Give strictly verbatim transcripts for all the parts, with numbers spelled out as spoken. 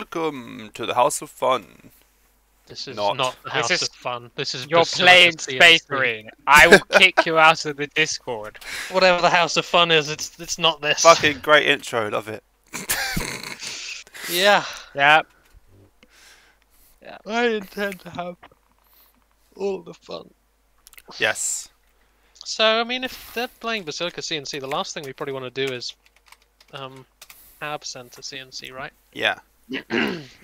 welcome to the House of Fun. This is not, not the House this is, of Fun. This is you're playing Space Marine. I will kick you out of the Discord. Whatever the House of Fun is, it's it's not this. Fucking great intro, love it. Yeah. Yeah. Yeah. I intend to have all the fun. Yes. So I mean, if they're playing Basilica C and C, the last thing we probably want to do is um, Habs Center C and C, right? Yeah.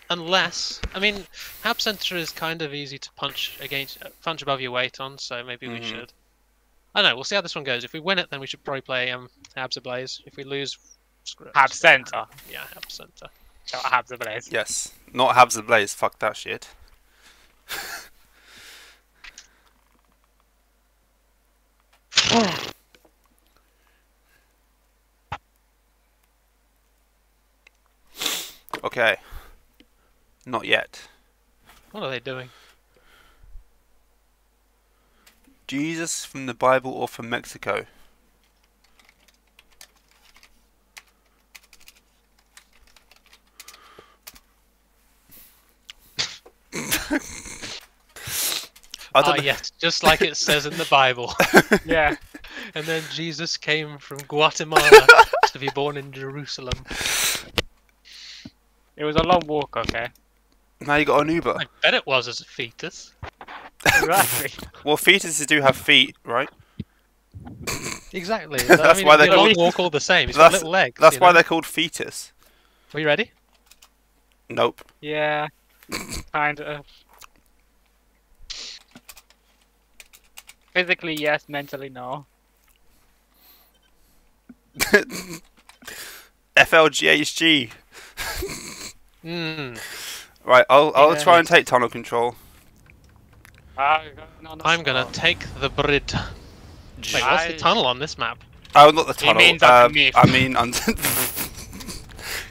Unless, I mean, Habs Center is kind of easy to punch against, punch above your weight on, so maybe mm-hmm. we should. I don't know. We'll see how this one goes. If we win it, then we should probably play um, Habs Ablaze. If we lose, screw it. Habs Center. Yeah, Habs Center. Not Habs Ablaze. Yes, not Habs Ablaze. Fuck that shit. Okay. Not yet. What are they doing? Jesus from the Bible or from Mexico? Ah, oh, yes, just like it says in the Bible. Yeah. And then Jesus came from Guatemala to be born in Jerusalem. It was a long walk, okay. Now you got an Uber. I bet it was as a fetus. Exactly. Well, fetuses do have feet, right? Exactly. That, that's I mean, why they called... long walk all the same. It's got little legs. That's why know? They're called fetus. Are you ready? Nope. Yeah. Kind of. Physically, yes. Mentally, no. F L G H G. Mm. Right, I'll I'll yeah. try and take tunnel control. Uh, I'm gonna take the bridge. Wait, what's the tunnel on this map? Oh, not the tunnel. Means um, I mean, under...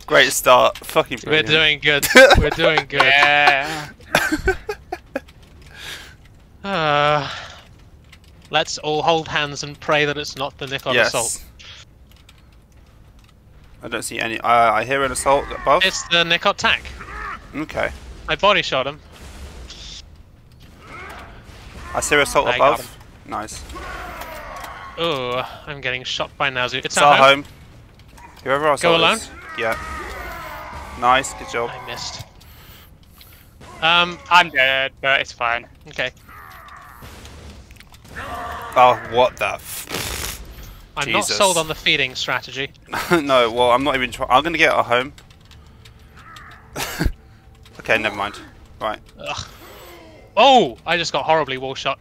Great start. Fucking brilliant. We're doing good. We're doing good. Yeah. uh... Let's all hold hands and pray that it's not the Nikon yes. Assault. I don't see any. Uh, I hear an assault above. It's the Nikot tack. Okay. I body shot him. I see an assault I above. Nice. Ooh, I'm getting shot by Nazu. It's, it's our home. home. Whoever else go alone. Is. Yeah. Nice. Good job. I missed. Um, I'm dead, but it's fine. Okay. Oh, what the f... I'm Jesus. Not sold on the feeding strategy. No, well, I'm not even trying. I'm going to get our home. Okay, never mind. Right. Ugh. Oh, I just got horribly wall shot.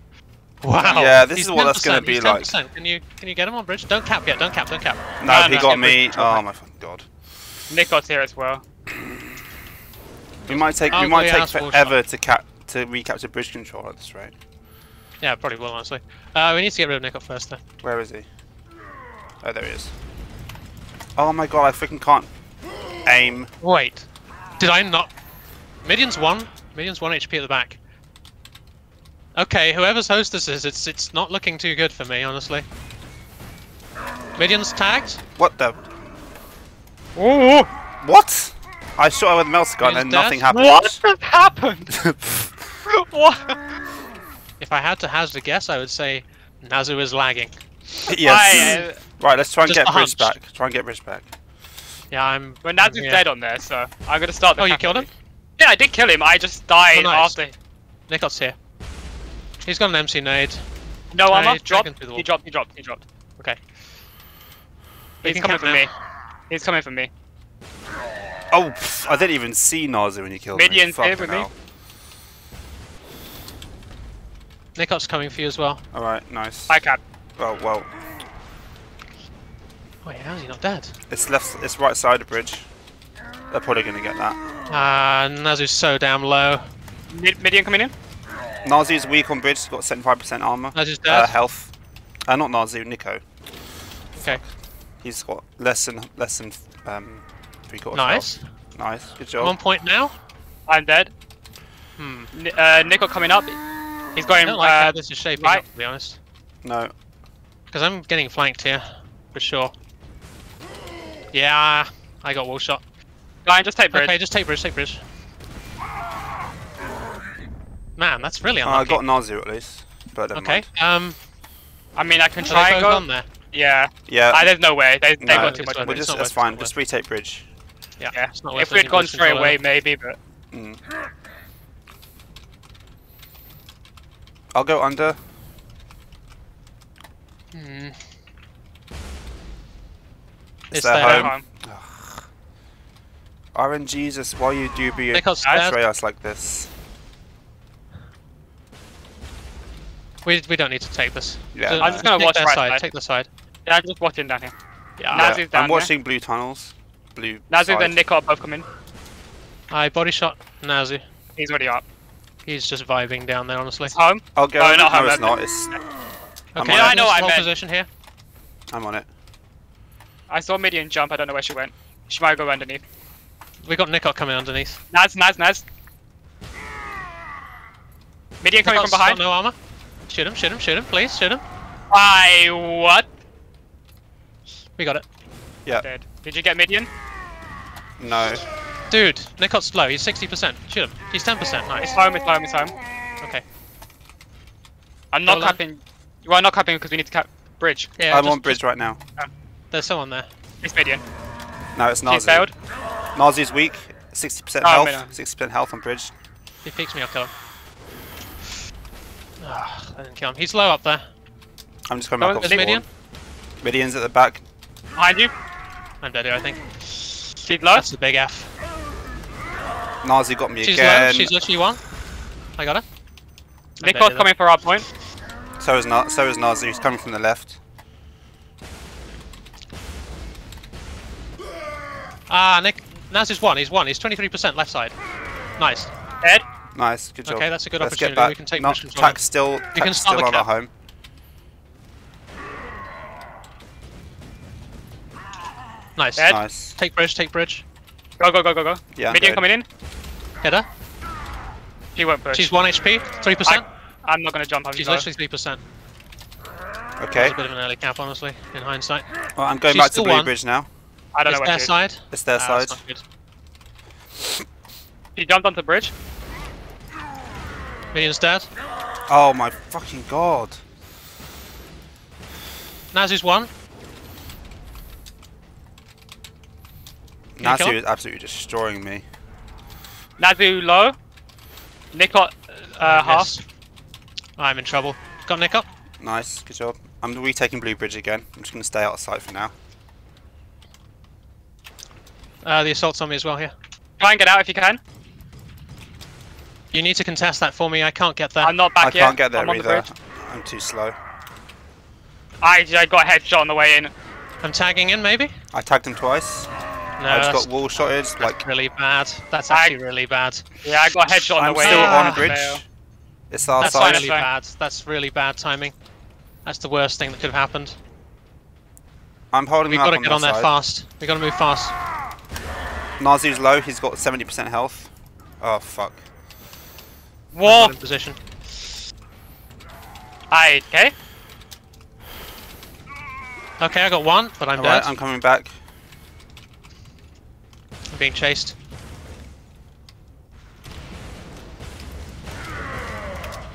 Wow. Yeah, this he's is what that's going to be like. Can you, can you get him on bridge? Don't cap yet, don't cap, don't cap. No, no he no, got me. Bridge. Oh, my fucking god. Nick got here as well. We might take, oh, we might take forever to, cap, to recapture bridge control at this rate. Yeah, probably will, honestly. Uh, we need to get rid of Nikot first, though. Where is he? Oh, there he is. Oh my god, I freaking can't aim. Wait. Did I not... Midian's one. Midian's one H P at the back. Okay, whoever's hostess is, it's, it's not looking too good for me, honestly. Midian's tagged? What the... Ooh! What? I shot her with a mouse gun and nothing happened. What has happened? What? If I had to hazard a guess, I would say Nazu is lagging. Yes. I, uh, right, let's try and get Bridge back. Try and get Bridge back. Yeah, I'm... Well, Nazu's yeah. dead on there, so I'm going to start the Oh, you killed him? Yeah, I did kill him. I just died oh, nice. after... Nikot's here. He's got an M C nade. No, I'm not. Dropped. He dropped, he dropped, he dropped. Okay. He's coming for me. He's coming for me. Oh, pff, I didn't even see Nazu when you killed him. Midian's here with me. Nikot's coming for you as well. Alright, nice. I can. Oh, well. Wait, how's he not dead? It's left, it's right side of bridge. They're probably gonna get that. Ah, uh, Nazu's so damn low. Mid Midian coming in? Nazu's weak on bridge, got seventy-five percent armor. Nazu's dead? Uh, health. Uh, not Nazu, Nikot. Okay. He's got less than, less than um, three quarters Nice. Health. Nice, good job. One point now. I'm dead. Hmm. N uh, Nikot coming up. He's going. I don't like uh, how this is shaping right. up, to be honest. No. Because I'm getting flanked here, for sure. Yeah, I got wall shot. Ryan, just take bridge. Okay, just take bridge, take bridge. Man, that's really unlucky. Uh, I got Nazu at least, but I don't okay. mind. Um, I mean, I can try and go on there. Yeah. Yeah. I, there's no way. They, no, they got too much. We'll just, that's worth, fine. Just retake bridge. Yeah. yeah. It's not if we'd gone straight away, maybe, but. Mm. I'll go under. Hmm. It's, it's their, their home. home. R N G's us while you do be betray us like this. We we don't need to take this. Yeah. So I'm just gonna watch their right side. side. Take the side. Yeah, I'm just watching down here. Yeah. Nazu's yeah. down I'm watching here. blue tunnels. Blue. Nazu and Nikot both come in. I body shot Nazu. He's already up. He's just vibing down there, honestly. It's home. I'll go. No, not home. No, it's not. It's... Okay, yeah, I know. I meant position here. I'm on it. I saw Midian jump. I don't know where she went. She might go underneath. We got Nikot coming underneath. Naz, Naz, Naz. Midian coming from behind. No armor. Shoot him, shoot him, shoot him, please, shoot him. I what? We got it. Yeah. Dead. Did you get Midian? No. Dude, Nikot's slow, he's sixty percent. Shoot him. He's ten percent, nice. It's home, it's home, it's home. Okay. I'm not capping. You are not capping because we need to cap bridge. Yeah, I'm on bridge right now. Um, There's someone there. It's Midian. No, it's Nazi. He's failed. Nazi's weak. sixty percent oh, health. sixty percent health on bridge. If he peeks me, I'll kill him. I didn't kill him. He's low up there. I'm just coming oh, back off Midian. Midian's at the back. Behind you. I'm dead here, I think. She's low. That's the big F. Nazi got me She's again. Low. She's literally one. I got her. Nikol's coming for our point. So is Na so is Nazi. He's coming from the left. Ah, Nick. Nazi's one. He's one. He's twenty-three percent left side. Nice. Dead. Nice, good job. Okay, that's a good Let's opportunity. We can take Not, control. Tack's still, tack's can start still on our home. Nice. Dead. Nice. Take bridge, take bridge. Go, go, go, go, go. Yeah, Midian coming in. Hit her. She won't push. She's one H P, three percent. I, I'm not going to jump. I'm She's literally three percent. Okay. It's a bit of an early cap, honestly, in hindsight. Well, I'm going She's back to blue one. bridge now. I don't it's know where she side. It's their uh, side. She jumped onto the bridge. Midian's dead. Oh my fucking god. Nazu's one. Nazu is absolutely destroying me. Nazu low. Nikot uh, half. I'm in trouble. Got Nikot. Nice, good job. I'm retaking blue bridge again. I'm just going to stay out of sight for now. Uh, the assault's on me as well here. Try and get out if you can. You need to contest that for me, I can't get there. I'm not back I yet. I can't get there I'm either. The I'm too slow. I, I got a headshot on the way in. I'm tagging in, maybe? I tagged him twice. No, I just that's, got wall shotted. That's like, really bad. That's actually I, really bad. Yeah, I got a headshot on I'm the way in. I'm still on bridge. Fail. It's our that's side. That's really bad. That's really bad timing. That's the worst thing that could have happened. I'm holding We've up got to on get on there side. fast. We've got to move fast. Nazu's low. He's got seventy percent health. Oh, fuck. Whoa! In position. I okay. Okay, I got one, but I'm All dead. Right, I'm coming back. I'm being chased.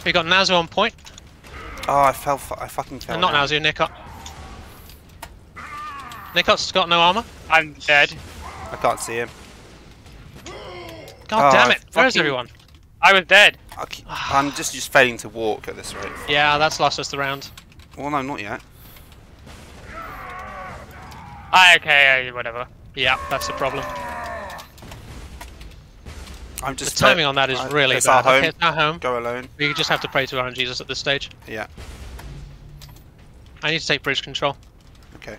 We got Nazu on point. Oh, I fell. F I fucking fell. And not Nazu, Nikot. Nikot's got no armor. I'm dead. I can't see him. God oh, damn it! Where is everyone? I was dead. I keep, I'm just, just failing to walk at this rate. Yeah, that's lost us the round. Well, no, not yet. Ah, okay, whatever. Yeah, that's the problem. I'm just the timing on that is I, really it's bad. Our home. Okay, it's our home. Go alone. We just have to pray to R N Gs at this stage. Yeah. I need to take bridge control. Okay.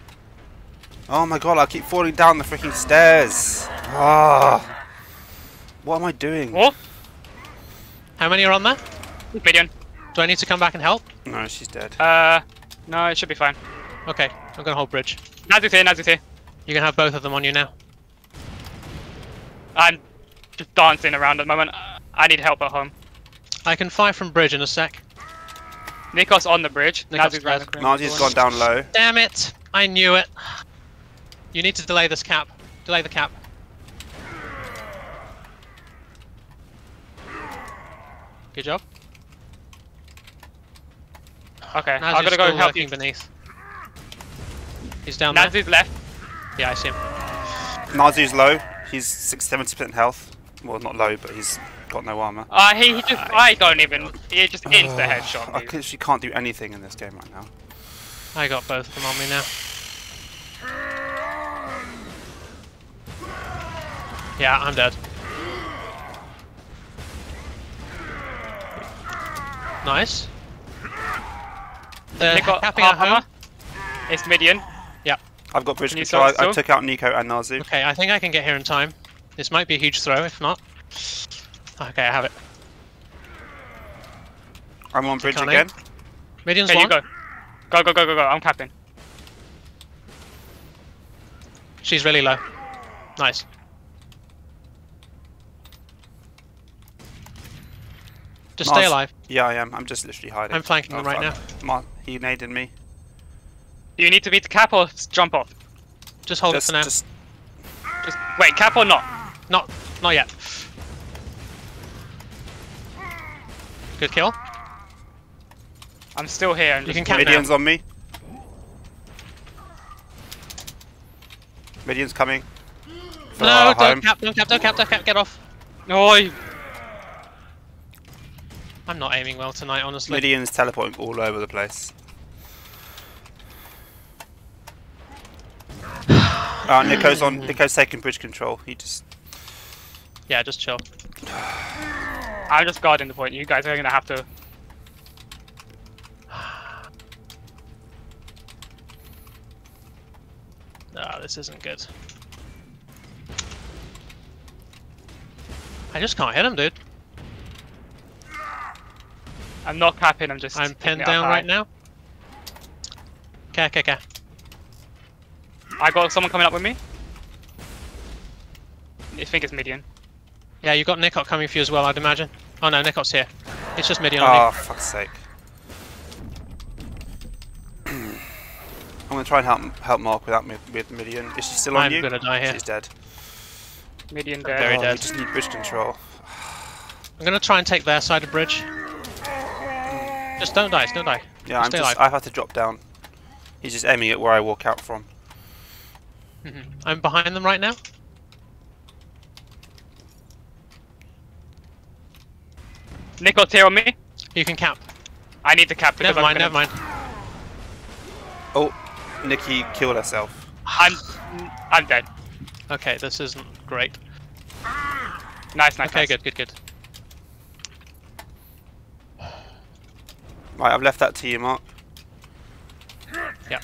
Oh my god, I keep falling down the freaking stairs. Ah. Oh. What am I doing? What? How many are on there? Midian. Do I need to come back and help? No, she's dead. Uh, no, it should be fine. Okay, I'm gonna hold bridge. Nazu's here, Nazu's here. You can have both of them on you now. I'm just dancing around at the moment. I need help at home. I can fire from bridge in a sec. Nikot's on the bridge. Nazu's right. Nazu's gone down low. Damn it! I knew it. You need to delay this cap. Delay the cap. Good job. Okay, Nazu's I'm gonna go help you beneath. He's down Nazu's there. Nazu's left. Yeah, I see him. Nazu's low. He's seventy percent health. Well, not low, but he's got no armor. Ah, uh, he, he just. Uh, I don't even. He just ends uh, the headshot. I literally can't do anything in this game right now. I got both of them on me now. Yeah, I'm dead. Nice. They're Nikot, tapping our hammer. It's Midian. Yeah. I've got bridge control. I, I took out Nikot and Nazu. Okay, I think I can get here in time. This might be a huge throw, if not. Okay, I have it. I'm on bridge again. Aim. Midian's okay, one. You go. Go, go, go, go, go. I'm capping. She's really low. Nice. Just Mars. Stay alive. Yeah, I am. I'm just literally hiding. I'm flanking them right now. Mars. He naded me. Do you need to be the cap or jump off? Just hold just, it for now. Just... just wait, cap or not? Not, not yet. Good kill. I'm still here. And you can cap now. Midian's on me. Midian's coming. For no, don't home. cap, don't cap, don't cap, don't cap, get off. No. You... I'm not aiming well tonight, honestly. Midian's teleporting all over the place. uh, Nico's on. Nico's taking bridge control. He just. Yeah, just chill. I'm just guarding the point. You guys are gonna have to. Ah, oh, this isn't good. I just can't hit him, dude. I'm not capping, I'm just... I'm pinned down right now. Okay, okay, okay. I got someone coming up with me. I think it's Midian. Yeah, you got Nikot coming for you as well, I'd imagine. Oh no, Nikot's here. It's just Midian on me. Oh, for fuck's sake. I'm gonna try and help help Mark without me, with Midian. Is she still on I'm you? I'm gonna die here. She's dead. Midian dead. Very oh, dead. We just need bridge control. I'm gonna try and take their side of bridge. Just don't die, don't die. Yeah, I'm just, I have to drop down. He's just aiming at where I walk out from. Mm-hmm. I'm behind them right now. Nick's here on me. You can cap. I need to cap because Never mind, I'm gonna... never mind. Oh, Nikki killed herself. I'm I'm dead. Okay, this isn't great. Nice, nice, Okay, nice. good, good, good. Right, I've left that to you, Mark. Yeah.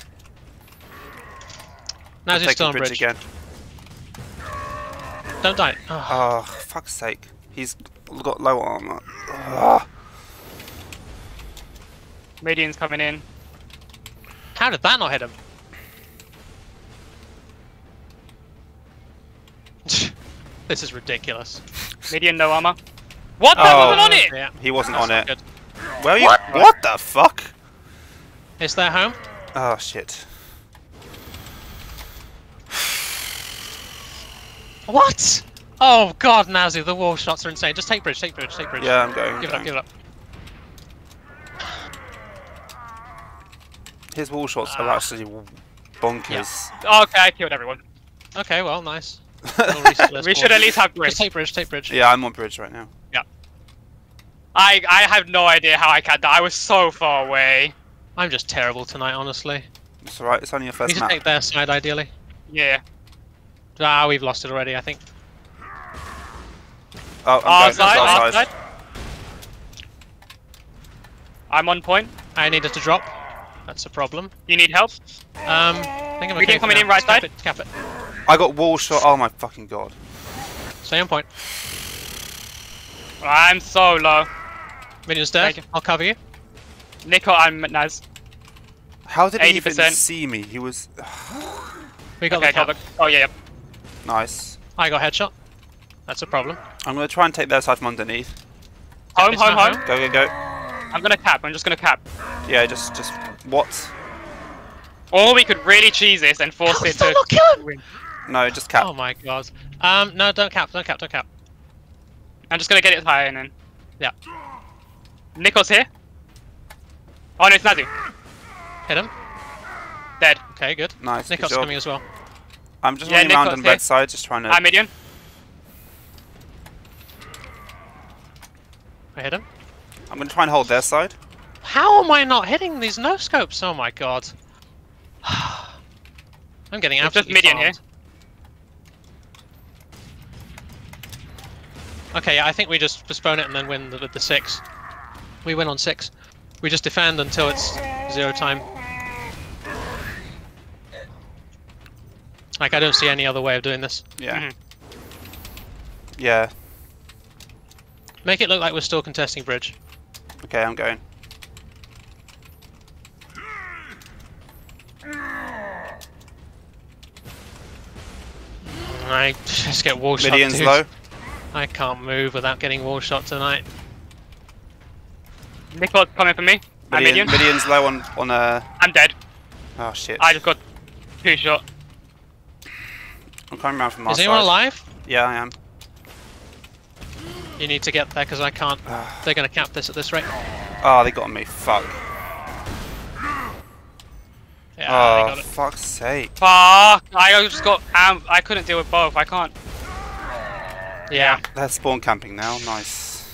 Now he's still on bridge. bridge again. Don't die. Oh. oh, fuck's sake. He's got low armor. Oh. Midian's coming in. How did that not hit him? This is ridiculous. Midian, no armor. What? That oh, wasn't on it! Yeah. He wasn't That's on it. Good. Where are you? What? What the fuck? Is that home? Oh shit. What? Oh god, Nazu, the wall shots are insane. Just take bridge, take bridge, take bridge. Yeah, I'm going. Give I'm it going. up, give it up. His wall shots uh, are actually bonkers. Yeah. Okay, I killed everyone. Okay, well, nice. We should at least have bridge. Just take bridge, take bridge. Yeah, I'm on bridge right now. Yeah. I, I have no idea how I can die. I was so far away. I'm just terrible tonight, honestly. It's alright, it's only your first map. You should take their side, ideally. Yeah. Ah, we've lost it already, I think. Oh, I'm side, side. I'm on point. I needed to drop. That's a problem. You need help? Um, I think I'm okay. coming in right side. Cap it, cap it. I got wall shot. Oh my fucking god. Stay on point. I'm so low. Minion's dead. I'll cover you. Nikot, I'm Naz. How did eighty percent. He even see me? He was. We got okay, the cover. Oh yeah, yeah. Nice. I got headshot. That's a problem. I'm gonna try and take their side from underneath. Home, home, home, home. Go, go, go. I'm gonna cap. I'm just gonna cap. Yeah, just, just what? Or we could really cheese this and force it to. Not kill him. No, just cap. Oh my god. Um, no, don't cap. Don't cap. Don't cap. I'm just gonna get it higher and then. Yeah. Nikot's here. Oh no, it's Nazu. Hit him. Dead. Okay, good. Nice. Nikot's coming as well. I'm just running around on red side, just trying to. I'm Midian. I hit him. I'm gonna try and hold their side. How am I not hitting these no scopes? Oh my god. I'm getting out. Just Midian here. Okay, yeah, I think we just postpone it and then win with the, the six. We win on six. We just defend until it's zero time. Like, I don't see any other way of doing this. Yeah. Mm-hmm. Yeah. Make it look like we're still contesting bridge. Okay, I'm going. I just get wall shot. Midian's low. I can't move without getting wall shot tonight. Nikol's coming for me. Midian. Midian's low on on uh. I'm dead. Oh shit. I just got two shot. I'm coming around from my side. Is anyone alive? Yeah, I am. You need to get there because I can't. They're gonna cap this at this rate. Oh, they got me. Fuck. Yeah, oh, they got it. Fuck's sake. Fuck! I just got. Um, I couldn't deal with both. I can't. Yeah. They're spawn camping now. Nice.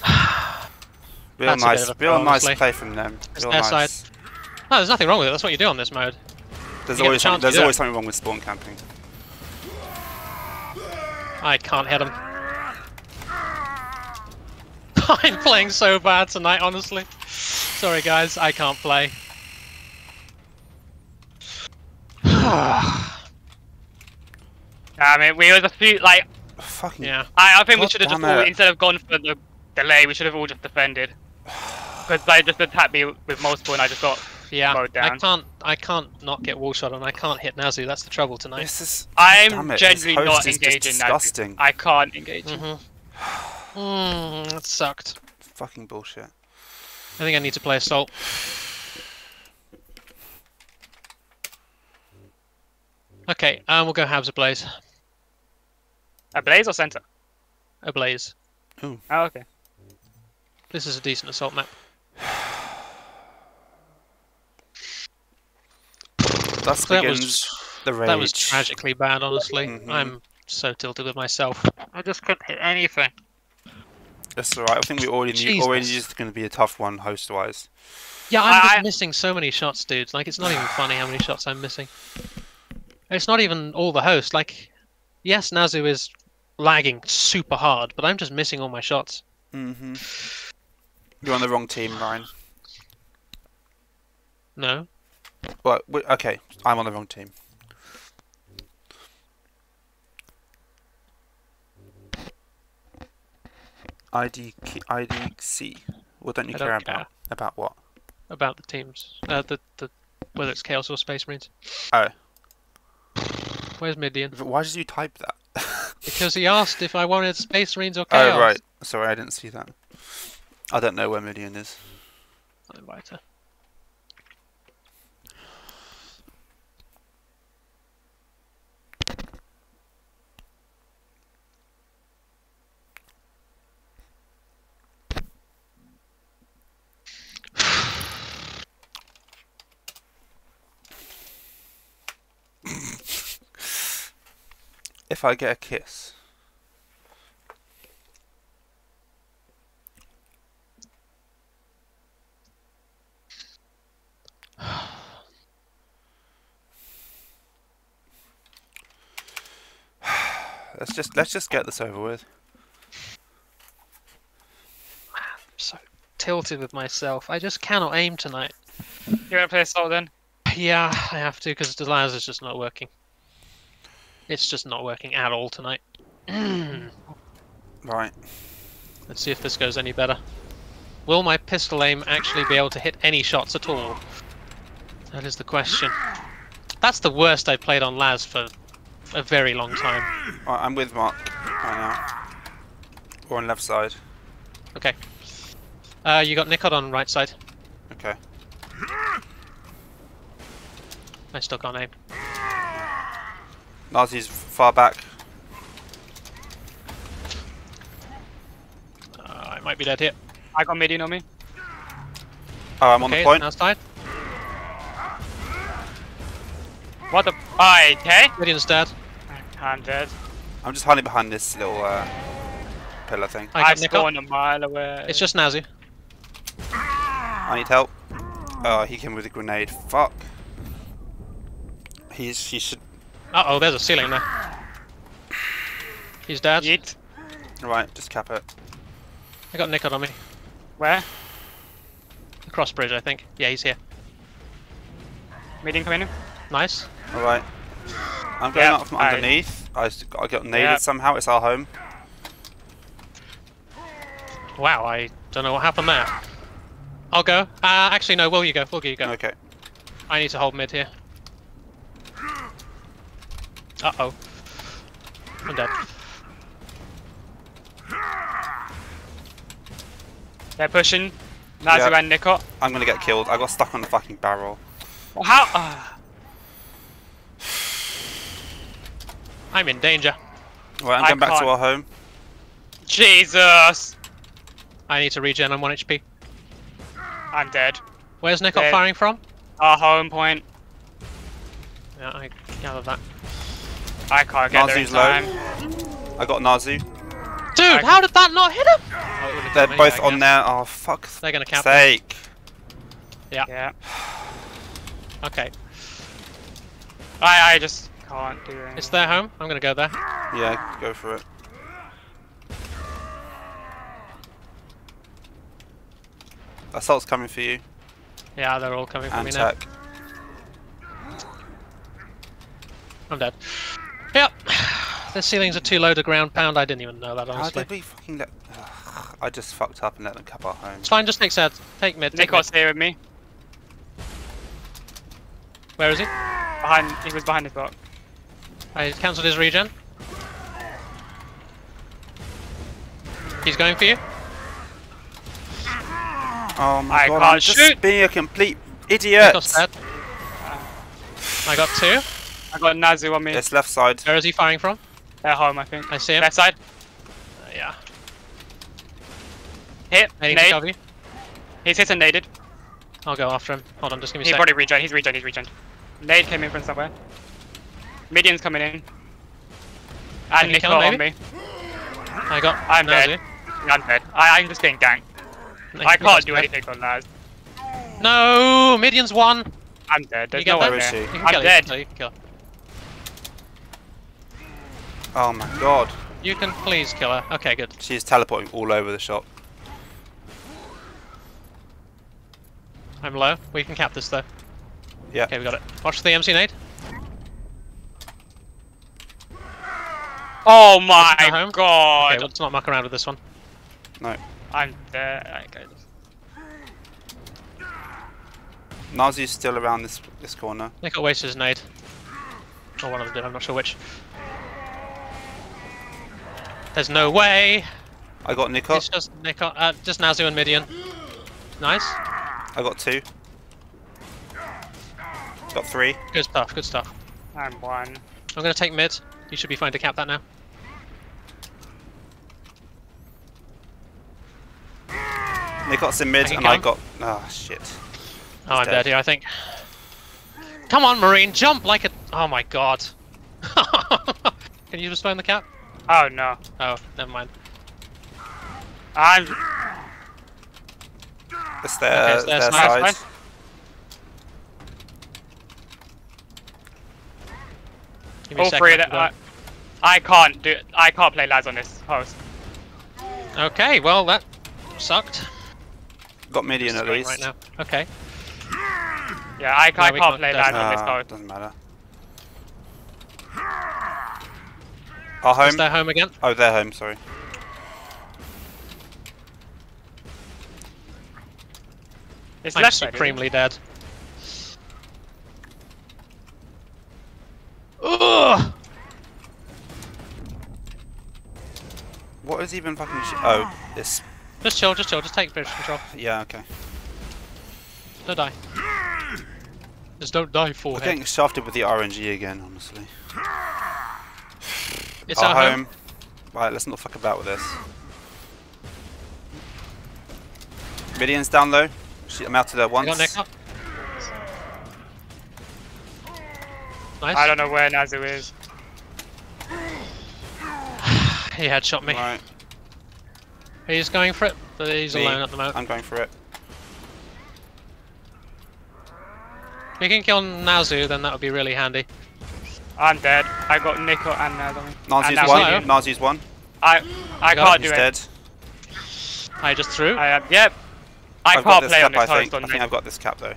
Real That's nice. A bit of a real problem, nice honestly. Play from them. Real nice. Side. No, there's nothing wrong with it. That's what you do on this mode. There's you always the some, there's always it. something wrong with spawn camping. I can't hit him. I'm playing so bad tonight, honestly. Sorry guys, I can't play. I mean, we were just like, fucking yeah. I, I think God we should have just all, instead of gone for the delay, we should have all just defended. Because they just attacked me with multiple, and I just got yeah. slowed down. I can't, I can't not get wall shot, and I can't hit Nazu. That's the trouble tonight. This is, I'm it, genuinely this not engaging Nazu. I can't engage. Mm-hmm. Mmm, that sucked. Fucking bullshit. I think I need to play Assault. Okay, um, we'll go Habs Ablaze. Ablaze or Center? Ablaze. Ooh. Oh, okay. This is a decent Assault map. That's that was, the rage. That was tragically bad, honestly. Mm-hmm. I'm so tilted with myself. I just couldn't hit anything. That's alright, I think we already knew already this is going to be a tough one, host-wise. Yeah, I'm I, just missing so many shots, dude. Like, it's not even funny how many shots I'm missing. It's not even all the host. Like, yes, Nazu is lagging super hard, but I'm just missing all my shots. Mm-hmm. You're on the wrong team, Ryan. No. Well, okay, I'm on the wrong team. I D C. Well, don't you care, don't care about about what? About the teams, uh, the the whether it's Chaos or Space Marines. Oh, where's Midian? Why did you type that? Because he asked if I wanted Space Marines or Chaos. Oh right, sorry, I didn't see that. I don't know where Midian is. I'll invite her. If I get a kiss. Let's just let's just get this over with. I'm so tilted with myself. I just cannot aim tonight. You're gonna play Assault then? Yeah, I have to because the Laz is just not working. It's just not working at all tonight. Right. Let's see if this goes any better. Will my pistol aim actually be able to hit any shots at all? That is the question. That's the worst I played on Laz for a very long time. Right, I'm with Mark right now. Or on left side. Okay. Uh, you got Nikot on right side. Okay. I still can't aim. Nazi's far back. Uh, I might be dead here. I got Midian on me. Oh, I'm okay, on the point. Outside. What the? Oh, okay. Midian's dead. I'm dead. I'm just hiding behind this little uh, pillar thing. I spawned a mile away. It's just Nazu. I need help. Oh, he came with a grenade. Fuck. He's. He should. Uh oh, there's a ceiling there. He's dead. Yeet. Right, just cap it. I got Nikot on me. Where? The cross bridge, I think. Yeah, he's here. Medium coming in. Nice. Alright. I'm going yep, out from I underneath. I, I got naded yep. somehow, it's our home. Wow, I don't know what happened there. I'll go. Uh, actually, no, Will, you go. Will, you go. Okay. I need to hold mid here. Uh oh. I'm dead. They're pushing. Nazu yeah. and Nikot. I'm gonna get killed. I got stuck on the fucking barrel. How? Uh. I'm in danger. Right, I'm I going can't. back to our home. Jesus! I need to regen. I'm one H P. I'm dead. Where's Nikot dead. firing from? Our home point. Yeah, I gather that. I can't get Nazu's there in time. Low. I got Nazu. Dude, I how did that not hit him? Oh, They're me, both on there. Oh, fuck. They're gonna cap sake. Yeah. Yeah. Okay. I I just can't do anything. It's their home. I'm gonna go there. Yeah, go for it. Assault's coming for you. Yeah, they're all coming for and me tech. now. I'm dead. Yep. The ceilings are too low to ground pound. I didn't even know that, honestly. How did we fucking let... Ugh, I just fucked up and let them cap our home. It's fine, just take sad. Take mid. Nikot's here with me. Where is he? Behind. He was behind this block. I cancelled his regen. He's going for you. Oh my I god, can't I'm shoot. just being a complete idiot. Nikot's dead. I got two. I got Nazu on me. It's left side. Where is he firing from? At home, I think. I see him. Left side. Uh, yeah. Hit. Nade. He's hit and naded. I'll go after him. Hold on, just give me a second. He's already regen. He's regen. He's regen. Nade came in from somewhere. Midian's coming in. And Nikot on me. I got. I'm Nazu. dead. I'm dead. I, I'm just getting ganked. No, I can't do anything on Laz. No, Midian's won. I'm dead. There's no one there. I'm dead. No, you can kill her. Oh my god. You can please kill her. Okay, good. She's teleporting all over the shop. I'm low. We can cap this though. Yeah. Okay, we got it. Watch the M C nade. Oh my god. Okay, let's not muck around with this one. No. I'm there. Okay. Nazu's still around this this corner. Nikot wasted his nade. Or one of them did, I'm not sure which. There's no way! I got Nikot. It's just Nikot, uh, just Nazu and Midian. Nice. I got two. Got three. Good stuff, good stuff. And one. I'm gonna take mid. You should be fine to cap that now. Nikot's in mid I and I got... Ah, oh, shit. He's oh, I'm dead. dead here, I think. Come on, Marine, jump like a... Oh my god. Can you just find the cap? Oh no. Oh, never mind. I'm. It's their, okay, it's their, their side. side. Give me All a second, three that I, I can't do it. I can't play Laz on this host. Okay, well that sucked. Got Midian at least. Right now. Okay. Yeah, I, no, I can't, can't play Laz no, on this host. Doesn't matter. Our home? Is their home again? Oh, their home, sorry. It's I'm left supremely dead. Ugh! What has he been fucking sh Oh, this. Just chill, just chill, just take bridge control. Yeah, okay. Don't die. Just don't die for it. I'm getting shafted with the R N G again, honestly. It's our, our home. home. Right, let's not fuck about with this. Midian's down though. She, I'm out to that once. Got Nick up. Nice. I don't know where Nazu is. He headshot me. Right. He's going for it, but he's me. alone at the moment. I'm going for it. If you can kill Nazu, then that would be really handy. I'm dead. I got Nikot and Nazu. Nazu's one. Nazu's one. I I can't do it. Dead. I just threw. I, uh, yep. I I've can't play cap, on this I think. On I think I've got this cap though.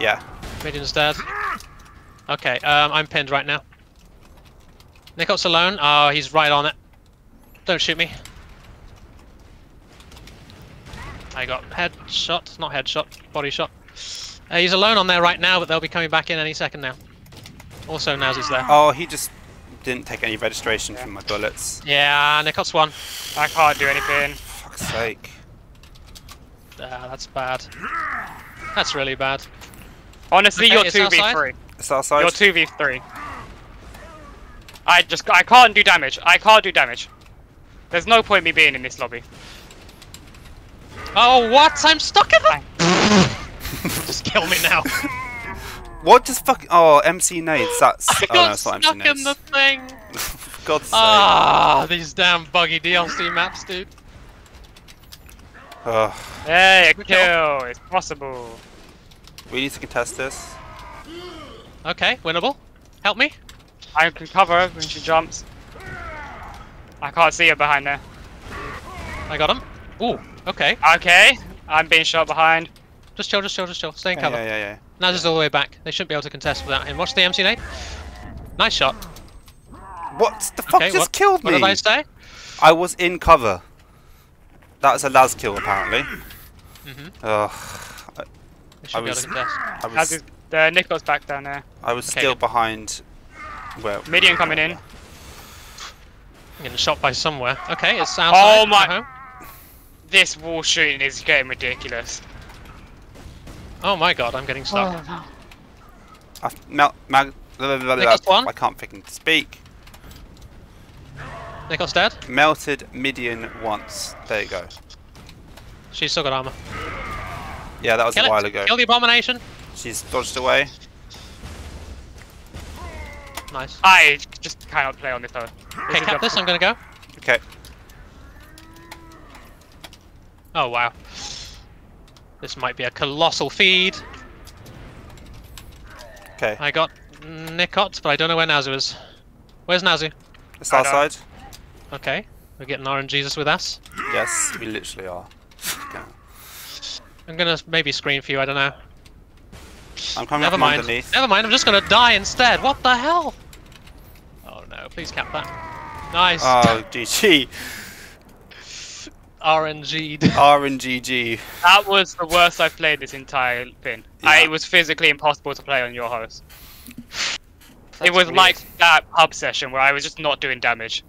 Yeah. Midian's dead. Okay. Um, I'm pinned right now. Nikot's alone. Oh, he's right on it. Don't shoot me. I got headshot, not headshot, body shot. Uh, he's alone on there right now, but they'll be coming back in any second now. Also, Nazi's there. Oh, he just didn't take any registration yeah. from my bullets. Yeah, Nikot's one. I can't do anything. For fuck's sake. Ah, that's bad. That's really bad. Honestly, okay, you're two v three. It's outside. You're two v three. I just, I can't do damage. I can't do damage. There's no point me being in this lobby. Oh, what? I'm stuck in that! Just kill me now. What just fuck? Oh, M C nade. That's. I oh, got no, it's not stuck M C in the thing. For God's ah, sake. Ah, these damn buggy D L C maps, dude. Oh. Hey, a kill. It's possible. We need to contest this. Okay, winnable. Help me. I can cover when she jumps. I can't see her behind there. I got him. Ooh. Okay. Okay. I'm being shot behind. Just chill, just chill, just chill. Stay in yeah, cover. Yeah, yeah, yeah. Nazu's all the way back. They shouldn't be able to contest without him. Watch the M C nade. Nice shot. What the fuck okay, just what, killed me? What did I say? I was in cover. That was a Laz kill, apparently. Mm-hmm. Ugh. I, they should I be was, able to contest. I was, the Nikol's back down there. I was okay, still good. behind. Well, Midian coming in. I'm getting shot by somewhere. Okay, it's outside. Oh my. Home. This wall shooting is getting ridiculous. Oh my god, I'm getting stuck. Oh, no. I've melt, mag, blah, blah, blah, blah. I can't freaking speak. Nikot's dead. Melted Midian once. There you go. She's still got armor. Yeah, that was Kill a while it. ago. Kill the abomination. She's dodged away. Nice. I just cannot play on this though. Okay, cap this, I'm gonna go. Okay. Oh wow. This might be a colossal feed. Okay. I got Nikot, but I don't know where Nazu is. Where's Nazu? It's our side. Okay. We're getting R N Gs with us. Yes, we literally are. Okay. I'm gonna maybe scream for you, I don't know. I'm coming Never up mind. underneath. Never mind, I'm just gonna die instead. What the hell? Oh no, please cap that. Nice. Oh, G G. R N G'd. R N G G. That was the worst I've played this entire thing. Yeah. I, it was physically impossible to play on your host. That's it was weird. Like that pub session where I was just not doing damage.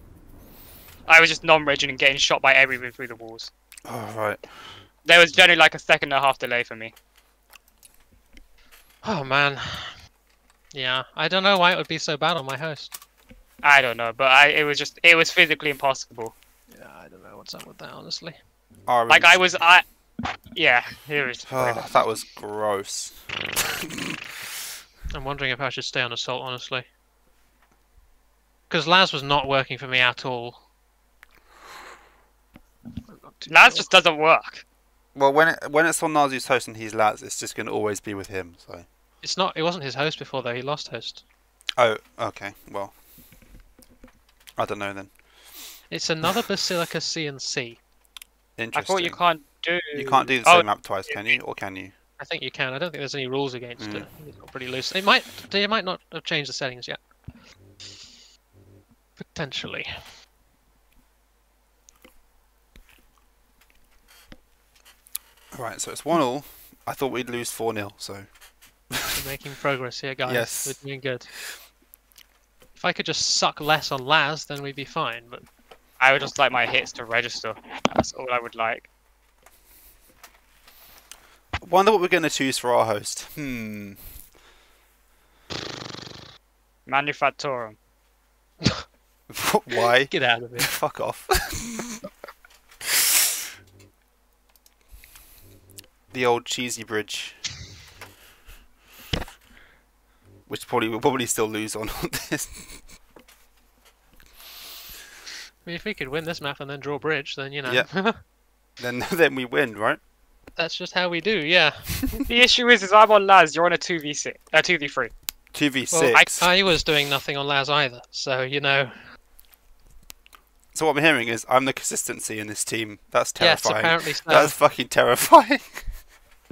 I was just non-regging and getting shot by everyone through the walls. Oh, right. There was generally like a second and a half delay for me. Oh, man. Yeah, I don't know why it would be so bad on my host. I don't know, but I, it was just, it was physically impossible. Yeah, I don't know what's up with that, honestly. R N G. Like, I was, I... Yeah, here it is. Oh, that was gross. I'm wondering if I should stay on Assault, honestly. Because Laz was not working for me at all. Laz just doesn't work. Well, when it, when it's on Nazu's host and he's Laz, it's just going to always be with him, so... It's not, it wasn't his host before, though. He lost host. Oh, okay. Well, I don't know, then. It's another Basilica C and C. Interesting. I thought you can't do... You can't do the same oh, map twice, can you? Or can you? I think you can. I don't think there's any rules against mm. it. It's got pretty loose. It might, they might not have changed the settings yet. Potentially. Alright, so it's one all. I thought we'd lose four nil, so... We're making progress here, guys. Yes. We're doing good. If I could just suck less on Laz, then we'd be fine, but... I would just like my hits to register. That's all I would like. Wonder what we're going to choose for our host. Hmm. Manufactorum. Why? Get out of it. Fuck off. the old cheesy bridge, which probably we'll probably still lose on this. I mean, if we could win this map and then draw bridge, then you know. Yeah. then then we win, right? That's just how we do, yeah. The issue is, is I'm on Laz. You're on a two v six, a two v three. Two v six. I was doing nothing on Laz either, so you know. So what I'm hearing is I'm the consistency in this team. That's terrifying. Yes, apparently so. That's fucking terrifying.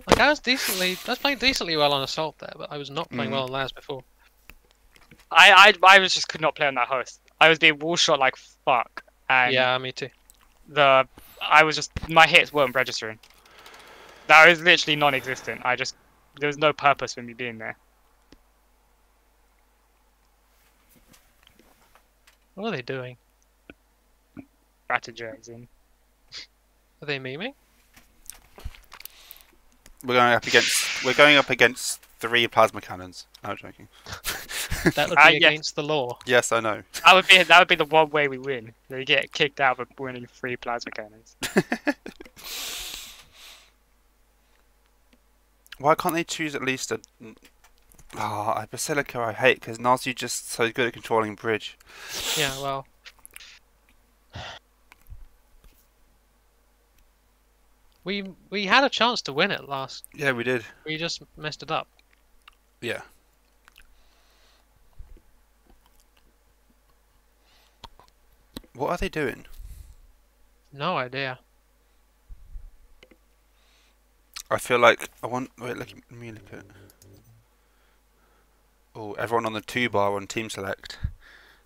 Like I was decently, I was playing decently well on Assault there, but I was not playing mm. well on Laz before. I, I, I was just could not play on that host. I was being wall shot like fuck. And yeah, me too. The I was just my hits weren't registering. That was literally non-existent. I just there was no purpose for me being there. What are they doing? Strategizing. Are they memeing? We're going up against we're going up against three plasma cannons. No, I'm joking. That would be uh, against yes. the law. Yes, I know. That would be that would be the one way we win. We get kicked out for winning three plasma cannons. Why can't they choose at least a? Ah, oh, a Basilica I hate because Nazu just so good at controlling bridge. Yeah, well. We we had a chance to win it last. Yeah, we did. We just messed it up. Yeah. What are they doing? No idea. I feel like I want. Wait, look, let me look at. Oh, everyone on the two bar on team select.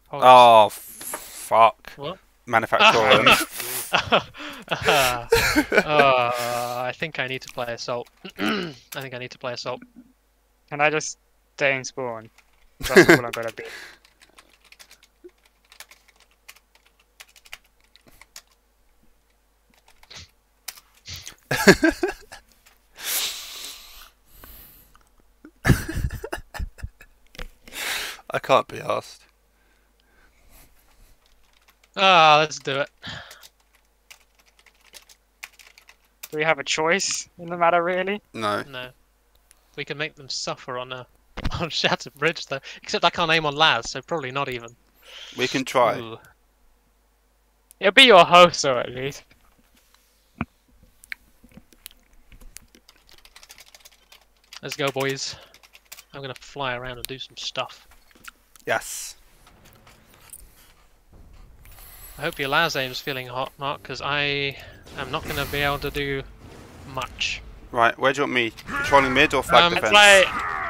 Hold oh, f fuck. What? Manufacturer. uh, uh, I think I need to play Assault. I think I need to play Assault. Can I just stay in spawn? That's all I'm gonna be. I can't be asked. Ah, oh, let's do it. Do we have a choice in the matter, really? No. No. We can make them suffer on a on Shattered Bridge, though. Except I can't aim on Laz, so probably not even. We can try. Ooh. It'll be your host, or at least. Let's go, boys. I'm gonna fly around and do some stuff. Yes. I hope your Laz aim's feeling hot, Mark, because I am not gonna be able to do much. Right, where do you want me? Controlling mid or flag um, defense? Play...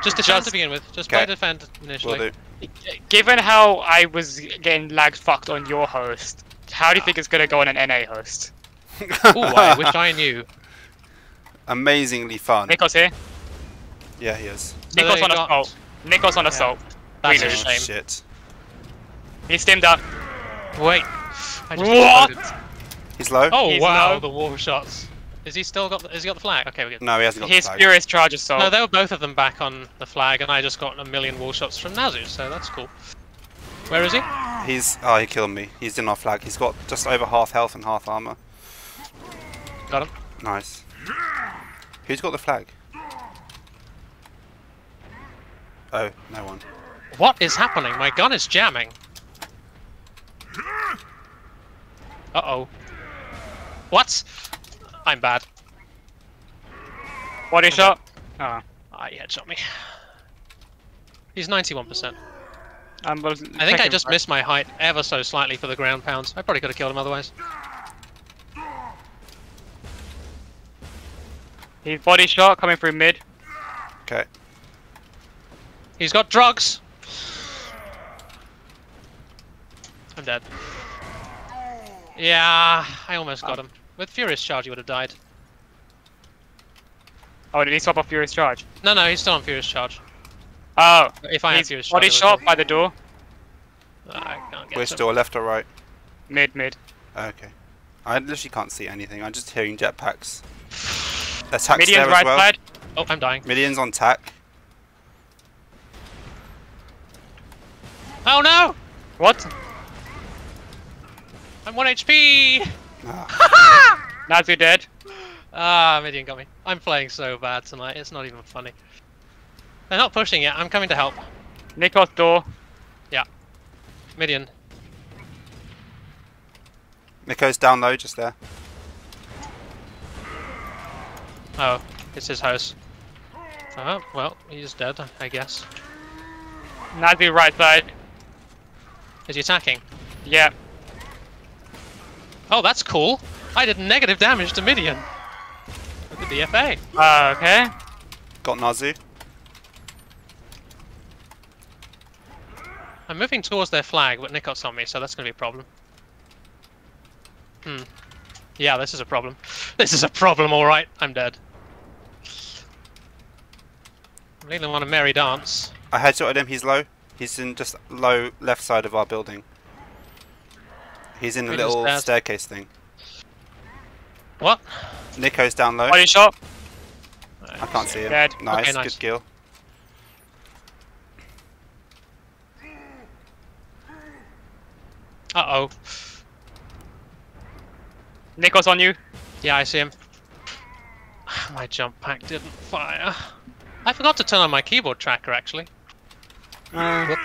Just defend just... to begin with. Just play defend initially. Will do. Given how I was getting lag fucked on your host, how do you think it's gonna go on an N A host? Ooh, I wish I knew. Amazingly fun. Nikot's here. Yeah, he is. So Nikot's on got... assault. Nikot's on yeah. assault. That's a shame. Shit. He stemmed up. Wait. I just what? Exploded. He's low. Oh He's wow! Low. The wall shots. Is he still got? The, has he got the flag? Okay, we good. No, he hasn't got His the flag. His Furious Charge assault. No, they were both of them back on the flag, and I just got a million wall shots from Nazu, so that's cool. Where is he? He's. Oh, he killed me. He's in our flag. He's got just over half health and half armor. Got him. Nice. Who's got the flag? Oh, no one. What is happening? My gun is jamming. Uh-oh. What? I'm bad. Body I'm shot. Ah, oh. oh, he headshot me. He's ninety-one percent. I'm I think I just back. missed my height ever so slightly for the ground pounds. I probably could have killed him otherwise. He's body shot coming through mid. Okay. He's got drugs! I'm dead. Yeah, I almost got um, him. With Furious Charge he would have died. Oh, did he swap off Furious Charge? No, no, he's still on Furious Charge. Oh, if I had Furious Charge. Body shot by the door. I can't get Which him. door, left or right? Mid, mid. Okay. I literally can't see anything, I'm just hearing jetpacks. Attack's Midian's there right as well. side. Oh, I'm dying. Midian's on tack. Oh no! What? I'm one H P! Ah. Nazu dead. Ah, Midian got me. I'm playing so bad tonight, it's not even funny. They're not pushing yet, I'm coming to help. Nikot door. Yeah. Midian. Nico's down low, just there. Oh, it's his house. Oh, well, he's dead, I guess. Nazu right side. Is he attacking? Yeah. Oh, that's cool. I did negative damage to Midian. Look at the D F A. Uh, okay. Got Nazu. I'm moving towards their flag, but Nikot's on me, so that's going to be a problem. Hmm. Yeah, this is a problem. This is a problem, alright. I'm dead. I really want a merry dance. I headshotted him, he's low. He's in just low left side of our building. He's in a little staircase thing. What? Nico's down low. Are you shot? I can't see him. Dead. Nice, okay, nice, good kill. Uh oh. Nico's on you. Yeah, I see him. My jump pack didn't fire. I forgot to turn on my keyboard tracker actually. Uh,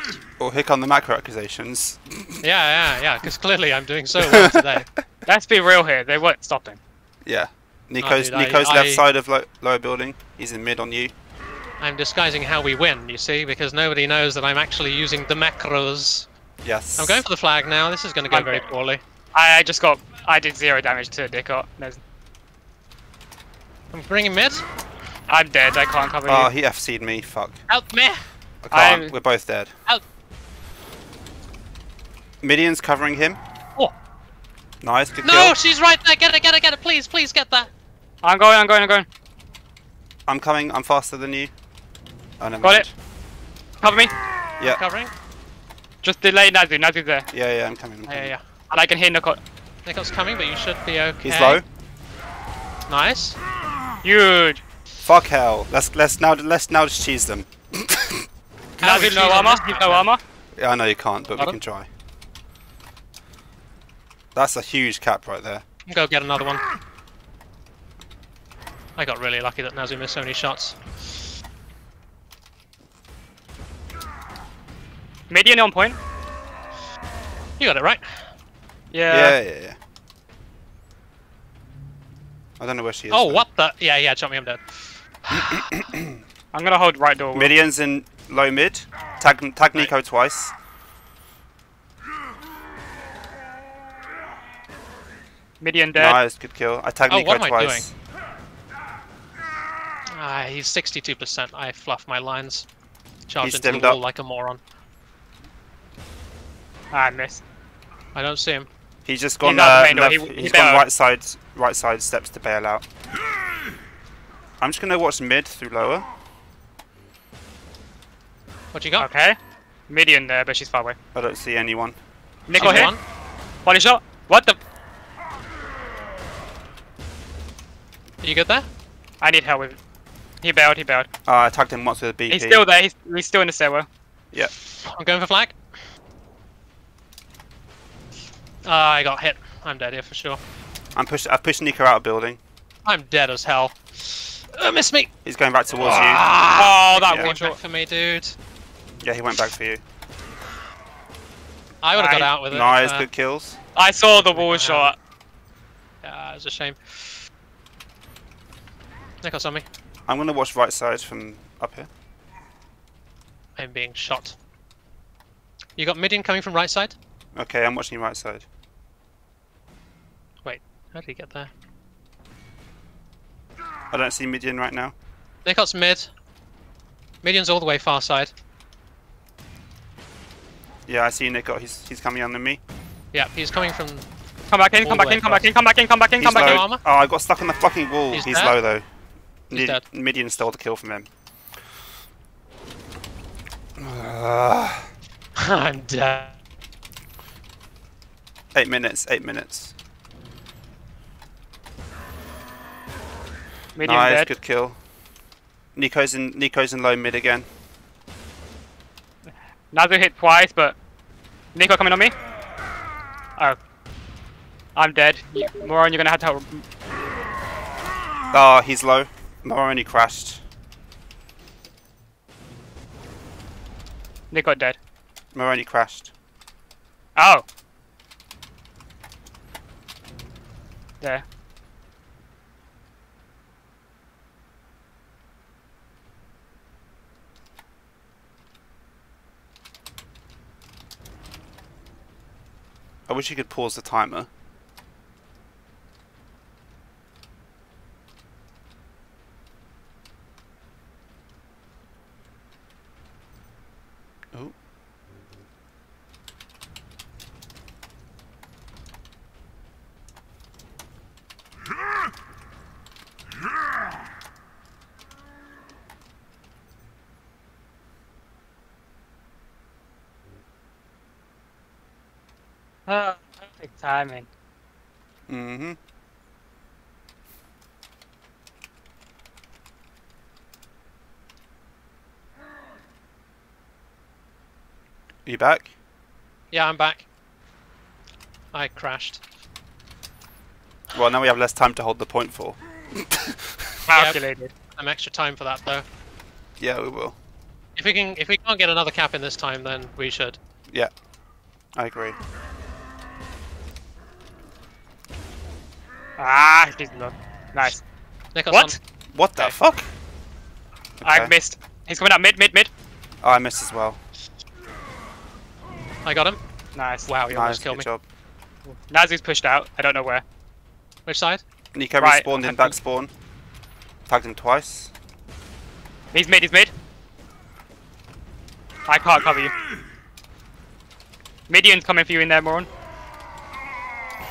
or here come the macro accusations. Yeah, yeah, yeah, because clearly I'm doing so well today. Let's be real here, they weren't stopping. Yeah. Nico's, oh, dude, Nico's I, left I, side of lo lower building. He's in mid on you. I'm disguising how we win, you see, because nobody knows that I'm actually using the macros. Yes. I'm going for the flag now, this is going to go I'm very poorly. I just got... I did zero damage to Nikot. I'm bringing mid. I'm dead, I can't cover oh, you. Oh, he F C'd me, fuck. Help me! I can't, I'm... we're both dead. Help! Midian's covering him. Oh! Nice, good no, kill. No, she's right there, get her, get her, get her, please, please get that! I'm going, I'm going, I'm going. I'm coming, I'm faster than you. Oh, no, got mind. It. Cover me. Yeah. Covering. Just delay Nazu, Nazu's there. Yeah, yeah, I'm coming, I'm coming. Yeah, yeah, yeah. And I can hear Nikot. Nikot's coming, but you should be okay. He's low. Nice. Huge. Fuck hell. Let's let's now let's now just cheese them. Nazu no armor. He's no armor. Yeah, I know you can't, but Got we him. can try. That's a huge cap right there. Go get another one. I got really lucky that Nazu missed so many shots. Midian on point. You got it right. Yeah. Yeah, yeah, yeah. I don't know where she is. Oh, though. What the? Yeah, yeah, jump me, I'm dead. I'm gonna hold right door. Midian's in low mid. Tag, tag Nico right. twice. Midian dead. Nice, good kill. I tagged oh, Nico what am twice. Ah, uh, he's sixty-two percent. I fluff my lines. Charged into the wall up. like a moron. Ah, I missed. I don't see him. He's just gone. He's, uh, left, he, he's, he's gone right side, right side steps to bail out. I'm just gonna watch mid through lower. What you got? Okay. Midian there, but she's far away. I don't see anyone. Nico here. Body shot. What the? You good there? I need help with it. He bailed. He bailed. Uh, I tagged him once with a B P. He's still there. He's, he's still in the stairwell. Yeah. I'm going for flag. Uh, I got hit. I'm dead here for sure. I'm push I've pushed Nico out of building. I'm dead as hell. Uh, miss me! He's going back towards ah, you. Oh, that yeah. went back for me, dude. Yeah, he went back for you. I would have got out with it. Nice, uh, good kills. I saw the wall yeah. shot. Yeah, it was a shame. Nico's on me. I'm going to watch right side from up here. I'm being shot. You got Midian coming from right side? Okay, I'm watching right side. Wait, how did he get there? I don't see Midian right now. Nikot's mid. Midian's all the way far side. Yeah, I see Nikot. He's he's coming under me. Yeah, he's coming from. Come back in! Come back in! Come back in! Come back in! Come back in! Come back in! Armor. Oh, I got stuck on the fucking wall. He's, he's low though. He's Mid dead. Midian stole the kill from him. Uh... I'm dead. Eight minutes, eight minutes. Medium nice, dead. Good kill. Nico's in Nico's in low mid again. Nazu hit twice, but Nico coming on me. Oh, I'm dead. Moron, you're gonna have to help. Ah, oh, he's low. Mara only crashed. Nikot dead. Maroni crashed. Oh! There. I wish you could pause the timer. Oh, perfect timing. Mm-hmm. Are you back? Yeah, I'm back. I crashed. Well, now we have less time to hold the point for. Calculated. Yep. Some extra time for that, though. Yeah, we will. If we can, if we can't get another cap in this time, then we should. Yeah, I agree. Ah, he's not. Nice. Nikos what? On. What the okay. fuck? Okay. I missed. He's coming up mid, mid, mid. Oh, I missed as well. I got him. Nice. Wow, you nice. almost killed me. Job. Nazu's pushed out. I don't know where. Which side? Nico right. respawned in back spawn. Tagged him twice. He's mid, he's mid. I can't cover you. Midian's coming for you in there, Moron.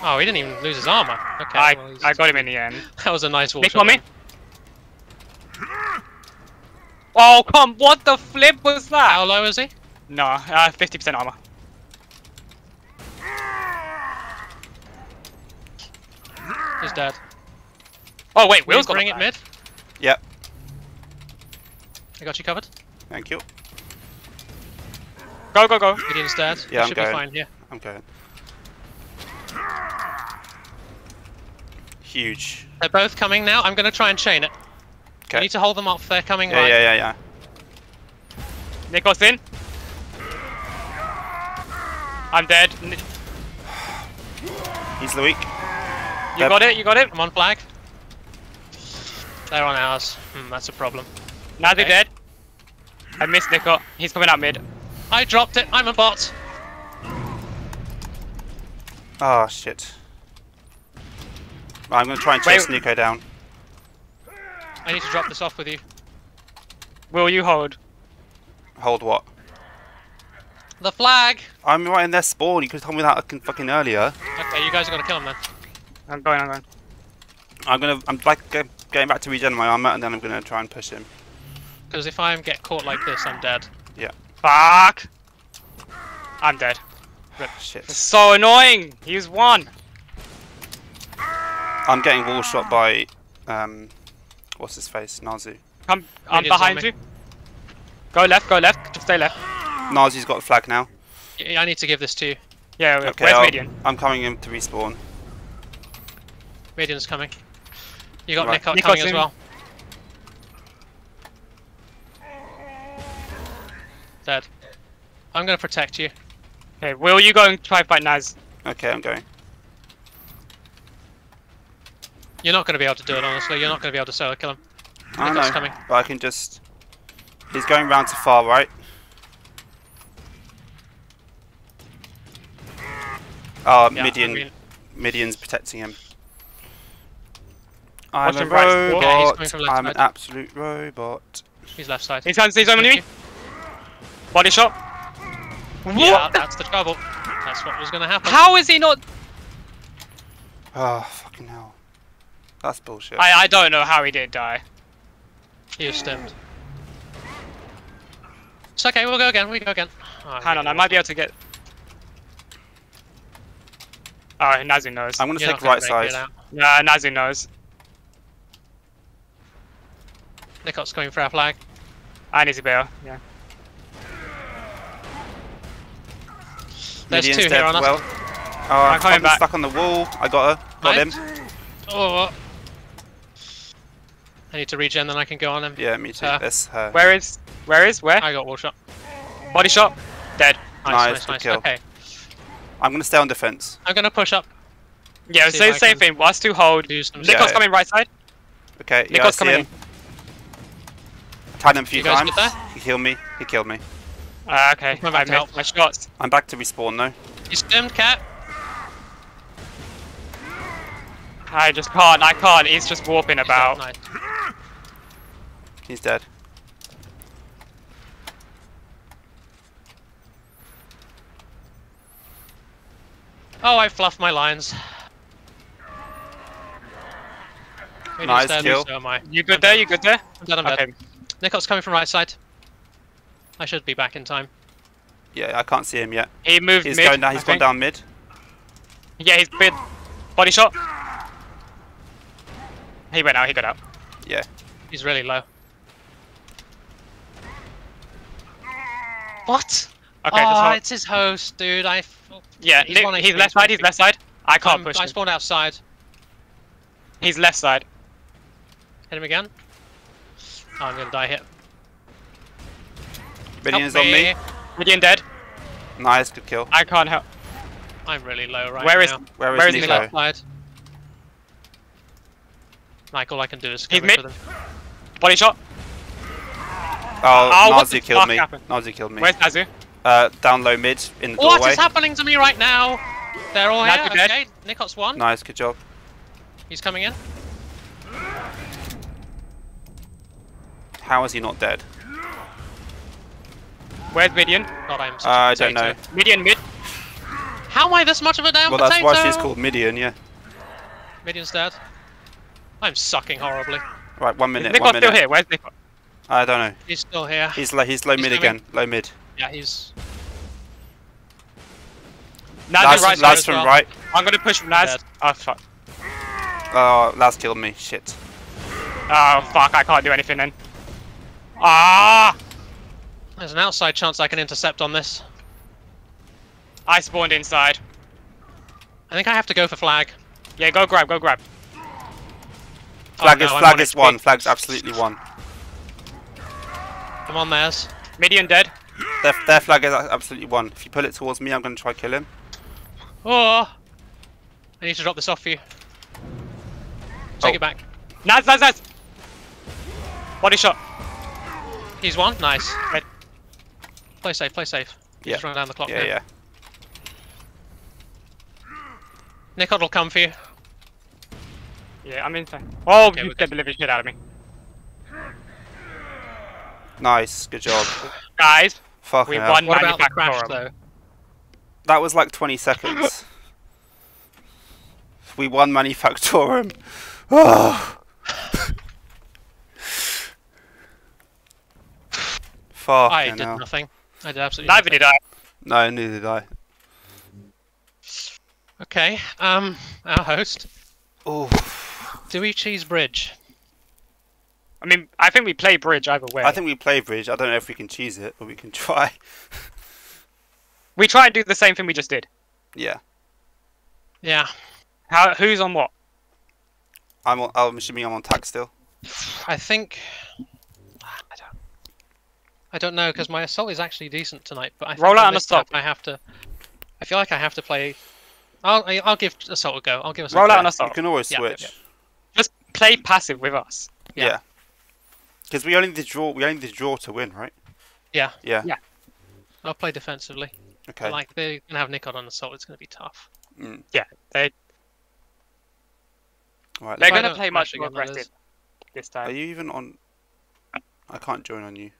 Oh, he didn't even lose his armor. Okay, I, well, I got him in the end. That was a nice wall shot. Nick on me. Oh, come! What the flip was that? How low is he? No, uh, fifty percent armor. He's dead. Oh wait, Will's got bring it mid. Yep. I got you covered. Thank you. Go, go, go. Gideon's dead. Yeah, we I'm should going. be fine here. I'm going. Huge. They're both coming now. I'm going to try and chain it. Okay. We need to hold them off. They're coming yeah, right. Yeah, yeah, yeah. Nikos in. I'm dead. He's the weak. You They're... got it. You got it. I'm on flag. They're on ours. Hmm, that's a problem. Now okay. they're dead. I missed Nikot. He's coming out mid. I dropped it. I'm a bot. Oh, shit. I'm going to try and chase Nico down. I need to drop this off with you. Will you hold? Hold what? The flag! I'm right in their spawn, you could have told me that fucking earlier. Okay, you guys are going to kill him then. I'm going, I'm going. I'm going to, I'm back, getting back to regen my armor and then I'm going to try and push him. Because if I get caught like this, I'm dead. Yeah. Fuck! I'm dead. Rip. Shit. It's so annoying! He's one! I'm getting wall shot by, um, what's his face, Nazu. Come, I'm behind you. Go left, go left, just stay left. Nazu's got a flag now. Yeah, I need to give this to you. Yeah, okay, where's I'll, Midian? I'm coming in to respawn. Midian's coming. You got right. Nikot coming as well. Dead. I'm going to protect you. Okay, Will, you go and try and fight Naz. Okay, I'm going. You're not going to be able to do it, honestly. You're not going to be able to solo kill him. I Nikot's know, coming. But I can just... He's going round to far right. Oh, yeah, Midian. Really... Midian's protecting him. I'm Watch a robot. Right. Yeah, he's coming from left I'm side. An absolute robot. He's left side. He's on me. Body shot. What? Yeah, that's the trouble. That's what was going to happen. How is he not... Oh, fucking hell. That's bullshit. I, I don't know how he did die. He was stemmed. It's okay, we'll go again, we'll go again. Oh, Hang on, I might be able to get... Oh, Nazu knows. I'm gonna You're take right side. Nah, Nazu knows. Nikot's coming for our flag. I need to bail, yeah. There's Midian's two here on us. Well. Oh, I'm, I'm stuck on the wall. I got her. Got him. Oh. I need to regen, then I can go on him. Yeah, me too. Her. That's her. Where is? Where is? Where? I got wall shot. Body shot. Dead. Nice, nice, nice. Kill. Okay. I'm gonna stay on defense. I'm gonna push up. Yeah, so the same thing. Us two hold. Nikot's yeah. coming right side. Okay. Yeah, Nikot's coming. Him. In. Tied him a few you times. He healed me. He killed me. Uh, okay. I'm I missed my shots. I'm back to respawn though. You stemmed, Cat. I just can't. I can't. He's just warping about. He's, nice. He's dead. Oh, I fluffed my lines. We nice dead, kill. So am I. You good I'm there? Dead. You good there? I'm dead, I'm okay. dead. Nikot's coming from right side. I should be back in time. Yeah, I can't see him yet. He moved he's mid. Going down, he's I gone think. down mid. Yeah, he's mid. Body shot. He went out, he got out. Yeah. He's really low. What? Okay, oh, that's it's his host, dude. I. Yeah, he's, Nick, he's left side, he's left side. I can't um, push I spawned him. outside. He's left side. Hit him again. Oh, I'm gonna die here. Midian's on me. Midian dead. Nice, good kill. I can't help. I'm really low right where now. Is, where, where is Nico? Left side? Like, all I can do is he's mid. Body shot. Oh, oh Nazu killed me. Happened? Nazu killed me. Where's Nazu? Uh, down low mid in the doorway. What is happening to me right now? They're all Nazu here. Dead. Okay, Nikot's one. Nice, good job. He's coming in. How is he not dead? Where's Midian? God, I'm such uh, a I don't know. Midian mid. How am I this much of a damn well, potato? Well, that's why she's called Midian, yeah. Midian's dead. I'm sucking horribly. Right, one minute. Is Nikot one minute. still here? Where's Nikot? I don't know. He's still here. He's low. He's low he's mid coming. again. Low mid. Yeah, he's. Naz Laz, right Laz from well. right. I'm gonna push from Naz. Oh fuck. Oh, Laz killed me. Shit. Oh fuck! I can't do anything then. Ah! There's an outside chance I can intercept on this. I spawned inside. I think I have to go for flag. Yeah, go grab, go grab. Flag oh, is no, flag on is one. Flag's absolutely one. I'm on theirs. Midian dead. Their, their flag is absolutely one. If you pull it towards me, I'm going to try kill him. Oh! I need to drop this off for you. Take oh. it back. Naz, Naz, Naz! Body shot. He's one. Nice. Red. Play safe, play safe. Yeah. Just run down the clock. Yeah, now. yeah. Nikot will come for you. Yeah, I'm inside. Oh, okay, you delivered shit out of me. Nice, good job. Guys, Fucking we won what about the crash though? That was like twenty seconds. We won Manufactorum. Oh. Fuck I did hell. nothing. I did absolutely Neither nothing. did I. No, neither did I. Okay, um, our host. Oh, do we choose bridge? I mean, I think we play bridge either way. I think we play bridge. I don't know if we can cheese it, but we can try. We try and do the same thing we just did. Yeah. Yeah. How? Who's on what? I'm on. I'm assuming I'm on tack still. I think. I don't. I don't know because my assault is actually decent tonight, but I roll out on assault. I have to. I feel like I have to play. I'll I'll give assault a go. I'll give us roll a out on assault. You can always switch. Yeah, yeah. Just play passive with us. Yeah. yeah. Because we only need to draw, we only need to draw to win, right? Yeah. Yeah. Yeah. I'll play defensively. Okay. Like they're gonna have Nikon on assault. It's gonna be tough. Mm. Yeah. They. Right, they're gonna play much more aggressive this time. Are you even on? I can't join on you.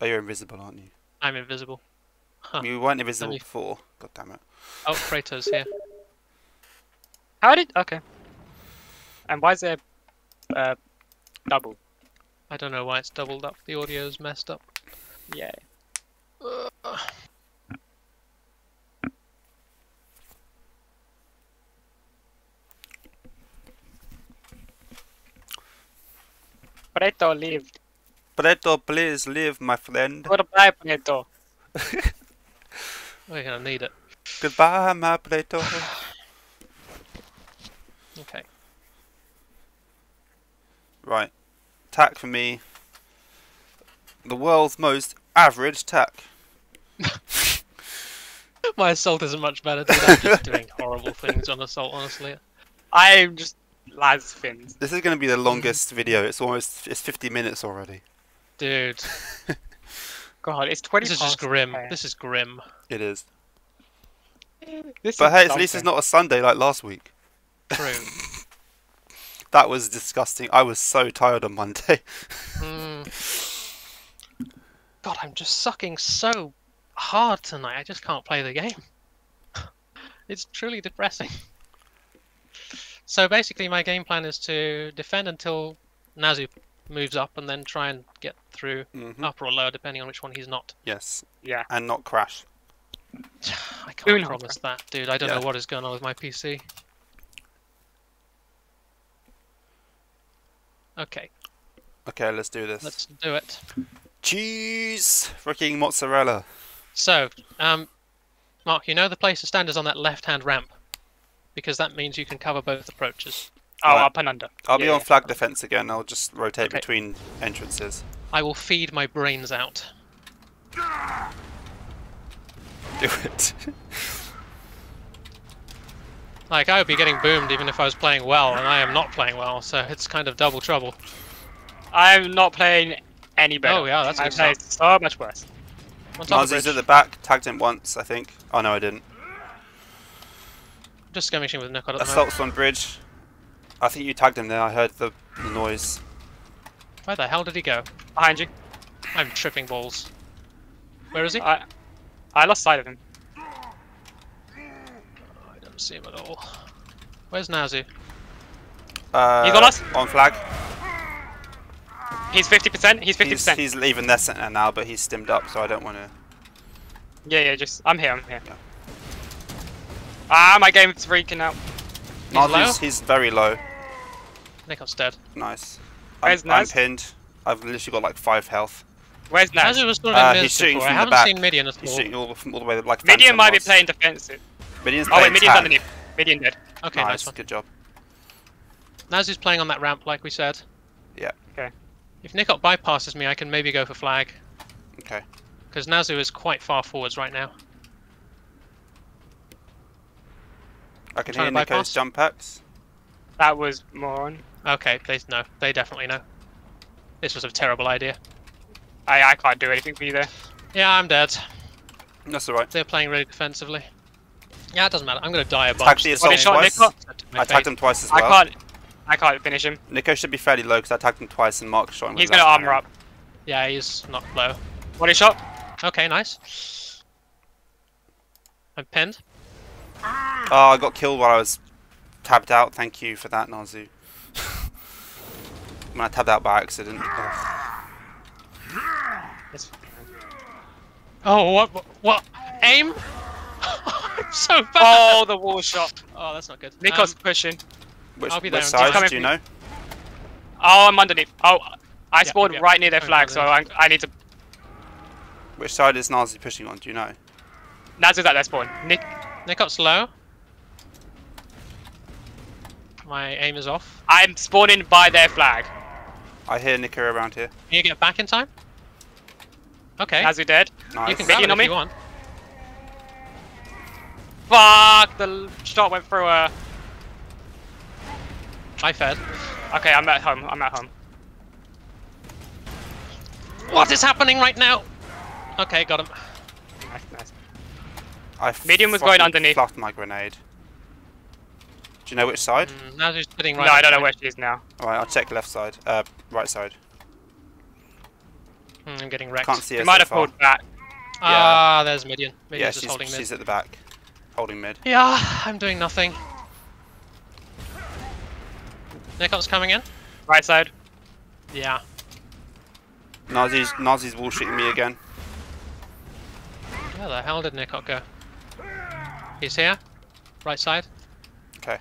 Oh, you're invisible, aren't you? I'm invisible. Huh. You weren't invisible you... before. God damn it. Oh, Kratos here. How did? Okay. And why is there uh, double? I don't know why it's doubled up. The audio's messed up. Yeah. Uh. Preto lived. Preto, please live, my friend. Goodbye, Preto. We're gonna need it. Goodbye, my Preto. Okay. Right, tack for me. The world's most average tack. My assault isn't much better than that. I'm just doing horrible things on assault, honestly. I'm just Laz fins. This is going to be the longest video. It's almost it's fifty minutes already. Dude. God, it's twenty. This is just grim. There. This is grim. It is. This but is hey, something. At least it's not a Sunday like last week. True. That was disgusting. I was so tired on Monday. mm. God, I'm just sucking so hard tonight. I just can't play the game. It's truly depressing. So basically, my game plan is to defend until Nazu moves up, and then try and get through mm-hmm. up or lower, depending on which one he's not. Yes. Yeah. And not crash. I can't Ooh, promise that, dude. I don't yeah. know what is going on with my P C. Okay. Okay, let's do this. Let's do it. Cheese! Freaking mozzarella. So, um, Mark, you know the place to stand is on that left-hand ramp, because that means you can cover both approaches. Oh, right. Up and under. I'll yeah, be on yeah. flag defense again. I'll just rotate okay. between entrances. I will feed my brains out. Do it. Like, I would be getting boomed even if I was playing well, and I am not playing well, so it's kind of double trouble. I'm not playing any better. Oh yeah, that's I played so much worse. Nazi's at the back, tagged him once, I think. Oh no, I didn't. I'm just skirmishing with Nikot at the moment. Assaults on bridge. I think you tagged him there, I heard the, the noise. Where the hell did he go? Behind you. I'm tripping balls. Where is he? I, I lost sight of him. I don't see him at all. Where's Nazu? Uh, you got us? On flag. He's fifty percent, he's fifty percent. He's, he's leaving their center now, but he's stimmed up, so I don't want to... Yeah, yeah, just... I'm here, I'm here. Yeah. Ah, my game's freaking out. He's, low? he's very low. Nikot's dead. Nice. I'm, I'm pinned. I've literally got like five health. Where's Naz? Uh, he's shooting from I haven't the back. seen Midian at all. He's shooting all, from all the way like Midian might was. be playing defensive. Midian's oh wait, Midian's tag. underneath. Midian dead. Okay, nice, nice one. Good job. Naz is playing on that ramp like we said. Yeah. Okay. If Nikot bypasses me, I can maybe go for flag. Okay. Because Nazu is quite far forwards right now. I can hear Nikot's jump packs. That was moron. Okay, they know. They definitely know. This was a terrible idea. I I can't do anything for you there. Yeah, I'm dead. That's alright. They're playing really defensively. Yeah, it doesn't matter. I'm gonna die a bunch. Tagged the assault twice. I tagged him twice as well. I can't. I can't finish him. Nikot should be fairly low because I tagged him twice and Mark shot him. He's gonna armor up. Yeah, he's not low. Body shot. Okay, nice. I'm pinned. Oh, I got killed while I was tabbed out. Thank you for that, Nazu. When I tabbed out by accident. Oh, what? What? Aim? I'm so bad. Oh, the wall shot. Oh, that's not good. Nikot's um, pushing. Which, I'll be there which side do you know? Oh, I'm underneath. Oh, I yeah, spawned yeah. right near their flag, so I, I need to. Which side is Nazu pushing on? Do you know? Nazu's at their spawn. Nick. Nikot's low. My aim is off. I'm spawning by their flag. I hear Nikot around here. Can you get back in time? Okay. Nazu dead. Nice. You can get in on me. You want. Fuck! The shot went through her. I fed. Okay, I'm at home. I'm at home. What is happening right now? Okay, got him. Nice, nice. I Medium was going underneath. Fluffed my grenade. Do you know which side? Mm, now she's sitting right. No, I don't know where she is now. All right, I'll check left side. Uh, right side. Mm, I'm getting wrecked. Can't see her. Might have pulled back. Ah, yeah. uh, there's Midian. Midian's yeah, just she's, holding mid. She's at the back, holding mid. Yeah, I'm doing nothing. Nikot's coming in. Right side. Yeah. Nazi's Nazi's wall shooting me again. Where the hell did Nikot go? He's here. Right side. Okay.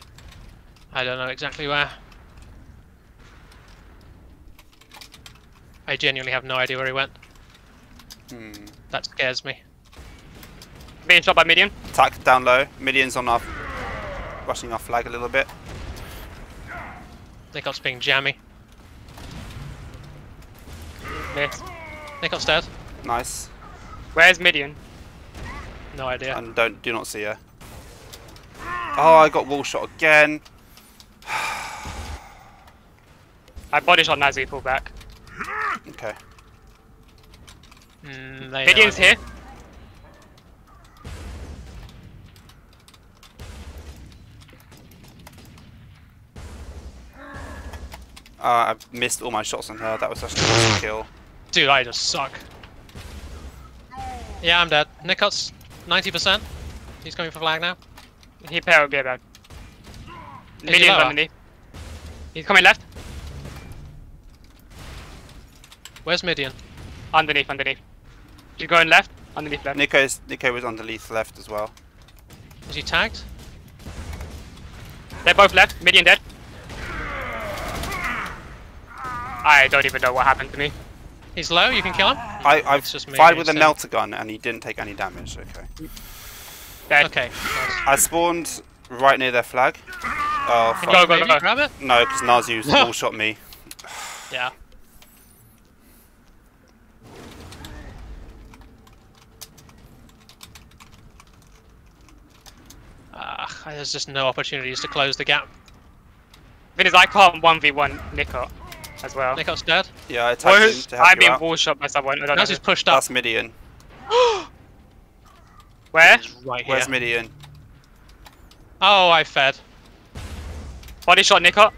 I don't know exactly where. I genuinely have no idea where he went. Hmm. That scares me. Being shot by Midian. Attack down low. Midian's on our... rushing our flag a little bit. Nikot's being jammy. Me. Nikot's dead. Nice. Where's Midian? No idea. And don't do not see her. Oh, I got wall shot again. I body shot Nazu, pull back. Okay. Mm, Midian's here. Uh, I've missed all my shots on her, that was such an awesome kill. Dude, I just suck. Yeah, I'm dead. Nikot's ninety percent. He's coming for flag now. He would be about. Midian's seventy. He's coming left. Where's Midian? Underneath, underneath. You're going left, underneath left. Nico's, Nico was underneath left as well. Is he tagged? They're both left, Midian dead. I don't even know what happened to me. He's low, you can kill him? I, I've just fired with a melter gun and he didn't take any damage, okay. Dead. Okay. Nice. I spawned right near their flag. Oh, fuck. Go, go, go, go. Grab it? No, because Nazu's wall shot me. Yeah. Uh, there's just no opportunities to close the gap. The thing is, I can't one v one Nikot as well. Nikot's dead? Yeah, I tagged him to help I've you been wall shot by someone. I don't Nazu's know pushed up. That's Midian. Where? Right Where's here. Midian? Oh, I fed. Body shot Nikot.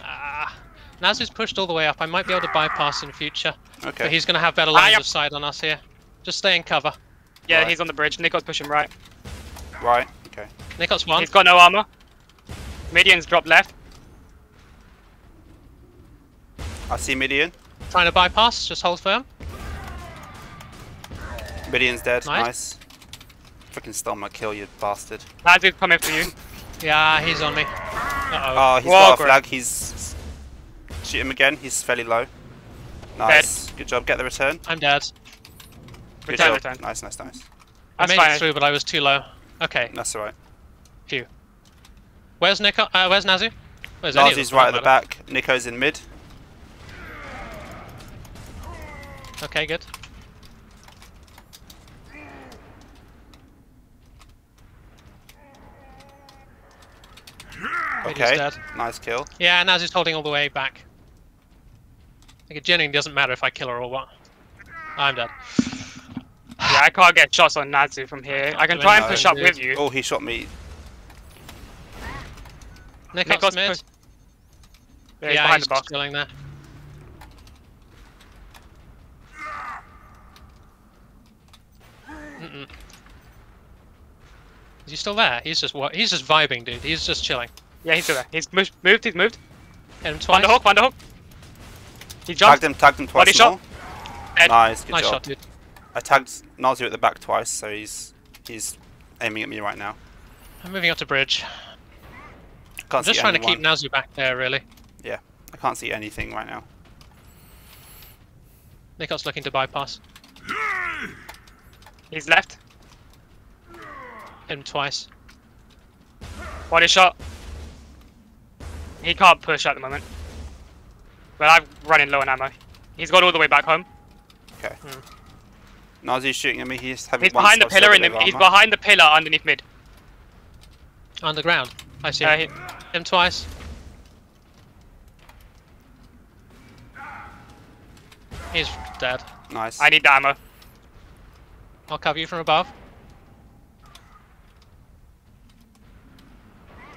Ah, Nazu's pushed all the way up. I might be able to bypass in future. Okay. But he's going to have better lines of sight on us here. Just stay in cover. Yeah, right. He's on the bridge. Nikot's pushing right. Right, okay. Nikot's one. He's got no armor. Midian's dropped left. I see Midian. Trying to bypass. Just hold firm. Midian's dead. Nice. nice. Freaking stole my kill, you bastard. That dude's coming for you. Yeah, he's on me. Uh-oh. Oh, he's Whoa, got a flag. He's... Shoot him again. He's fairly low. Nice. Dead. Good job. Get the return. I'm dead. Good return, job. return. Nice, nice, nice. That's I made fine. it through, but I was too low. Okay. That's alright. Phew. Where's Nico? Uh, where's Nazu? Where's Nazu's right at the back. Nico's in mid. Okay, good. Okay, dead. Nice kill. Yeah, Nazu's holding all the way back. Like, it genuinely doesn't matter if I kill her or what. I'm dead. Yeah, I can't get shots on Nazu from here. I, I can try and push no, up dude. with you. Oh, he shot me. Nikot's mid. Yeah, he's yeah, behind he's the box. Killing there. Mm-mm. Is he still there? He's just what? He's just vibing, dude. He's just chilling. Yeah, he's still there. He's moved, moved, he's moved. Hit him twice. Thunderhawk, Thunderhawk. He jumped. Tagged him, tagged him twice. Body shot. Nice, good nice job. Shot, dude. I tagged Nazu at the back twice, so he's he's aiming at me right now. I'm moving up to bridge. Can't I'm just see trying anyone. to keep Nazu back there, really. Yeah, I can't see anything right now. Nikot's looking to bypass. He's left. Hit him twice. Body shot. He can't push at the moment. But I'm running low on ammo. He's got all the way back home. Okay. Mm. Nazu's shooting at me. He's having he's one behind the pillar in the He's behind the pillar underneath mid. Underground. I see. Uh, him. Hit him twice. He's dead. Nice. I need the ammo. I'll cover you from above.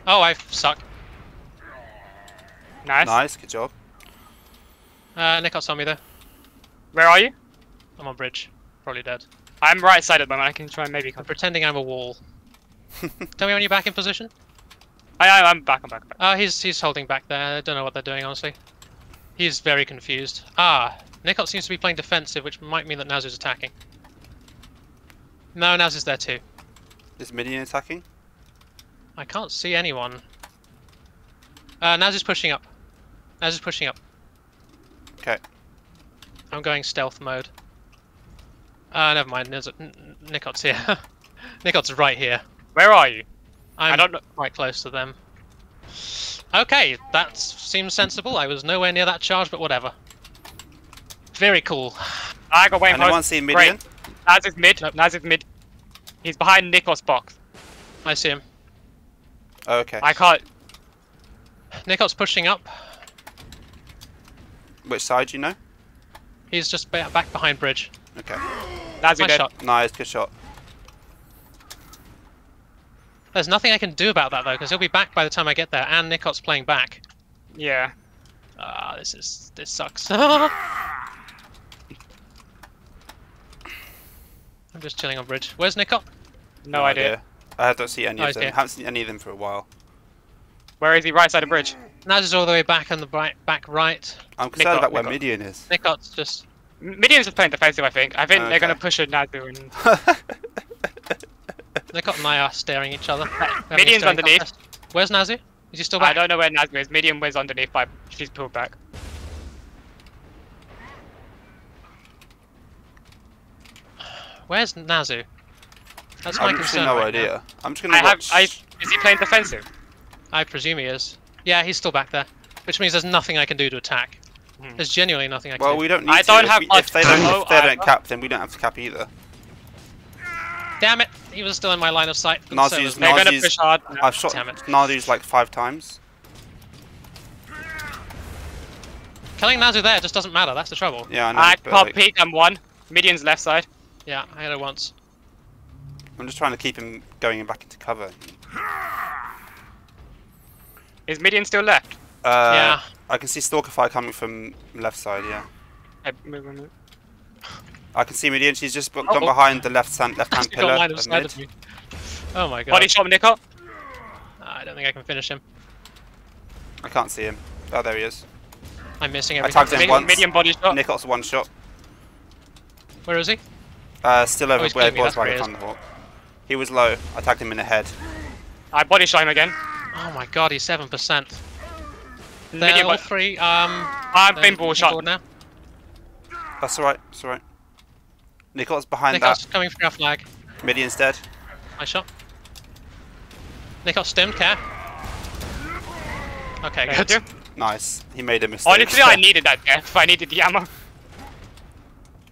Oh, I suck. Nice. Nice, good job. Uh, Nikot's on me though. Where are you? I'm on bridge. Probably dead. I'm right side at the moment. I can try and maybe come. I'm pretending I'm a wall. Tell me when you're back in position. I, I, I'm back, I'm back, I'm back. Uh, he's, he's holding back there. I don't know what they're doing, honestly. He's very confused. Ah, Nikot seems to be playing defensive, which might mean that Nazu's attacking. No, Nazu's there too. Is Midian attacking? I can't see anyone. Uh, Nazu's pushing up. Nazu's pushing up. Okay. I'm going stealth mode. Uh, never mind. There's a, Nikot's here. Nikot's right here. Where are you? I'm I don't know. Quite close to them. Okay, that seems sensible. I was nowhere near that charge, but whatever. very cool. I got wave. And one's seen Midian. Naz is mid. Nope. Naz is mid. He's behind Nikot's box. I see him. Oh, okay. I can't. Nikot's pushing up. Which side do you know? He's just back behind bridge. Okay. That's a nice shot. Nice, good shot. There's nothing I can do about that though, because he'll be back by the time I get there, and Nikot's playing back. Yeah. Ah, uh, this is this sucks. I'm just chilling on bridge. Where's Nikot? No, no idea. idea. I don't see any oh, of them. I haven't seen any of them for a while. Where is he? Right side of bridge. Naz is all the way back on the right, back right. I'm concerned Nikot, about where Nikot. Midian is. Nikot's just... Midian's just playing defensive, I think. I think okay. they're going to push a Nazu and... Nikot and I are staring each other. Midian's underneath. Contest. Where's Nazu? Is he still back? I don't know where Nazu is. Midian was underneath by... She's pulled back. Where's Nazu? That's my I'm concern no right idea. Now. I'm just going to watch... Have, I, is he playing defensive? I presume he is. Yeah, he's still back there, which means there's nothing I can do to attack. Hmm. There's genuinely nothing I can well, do. Well, we don't need I to. Don't if, have we, if they don't, if they don't cap, then we don't have to cap either. Damn it! He was still in my line of sight. Nazi's, so they're going to push hard. No, I've shot Nazi's like five times. Killing Nazu there just doesn't matter. That's the trouble. Yeah, I know. I can't like... peek. I'm one. Midian's left side. Yeah, I had it once. I'm just trying to keep him going back into cover. Is Midian still left? Uh, yeah. I can see Stalker Fire coming from left side, yeah. I, move, move. I can see Midian, she's just gone oh, oh. behind the left hand, left hand pillar line of mid. Of me. Oh my god. Body shot Nikot. I don't think I can finish him. I can't see him. Oh, there he is. I'm missing everything. I tagged him once. Midian body shot. Nikot's one shot. Where is he? Uh, still over oh, where he was by the Thunderhawk. He was low. I tagged him in the head. I body shot him again. Oh my god, he's seven percent. They're all three. Um, I've been ball shot now. That's alright. That's alright. Nikot's behind that. Nikot's coming from our flag. Midian's dead. Nice shot. Nikot stemmed care. Okay, there good. Nice. He made a mistake. Honestly, I needed that death. I needed the ammo.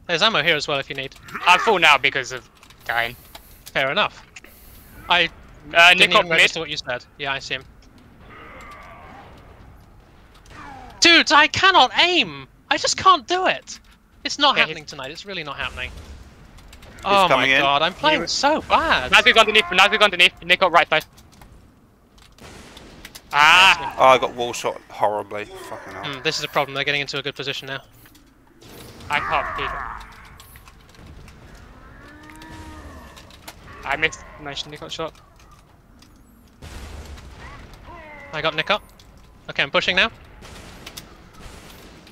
There's ammo here as well if you need. I'm full now because of dying. Fair enough. I. Uh, Nikot missed what you said. Yeah, I see him. Dudes, I cannot aim! I just can't do it! It's not yeah, happening he's... tonight, it's really not happening. He's oh my in. god, I'm playing was... so bad! Nazu's underneath, Nazu's underneath, Nikot right side. Ah! Oh, I got wall shot horribly. Fucking hell. Mm, this is a problem, they're getting into a good position now. I can't beat it. I missed Nikot's shot. I got Nikot. Okay, I'm pushing now.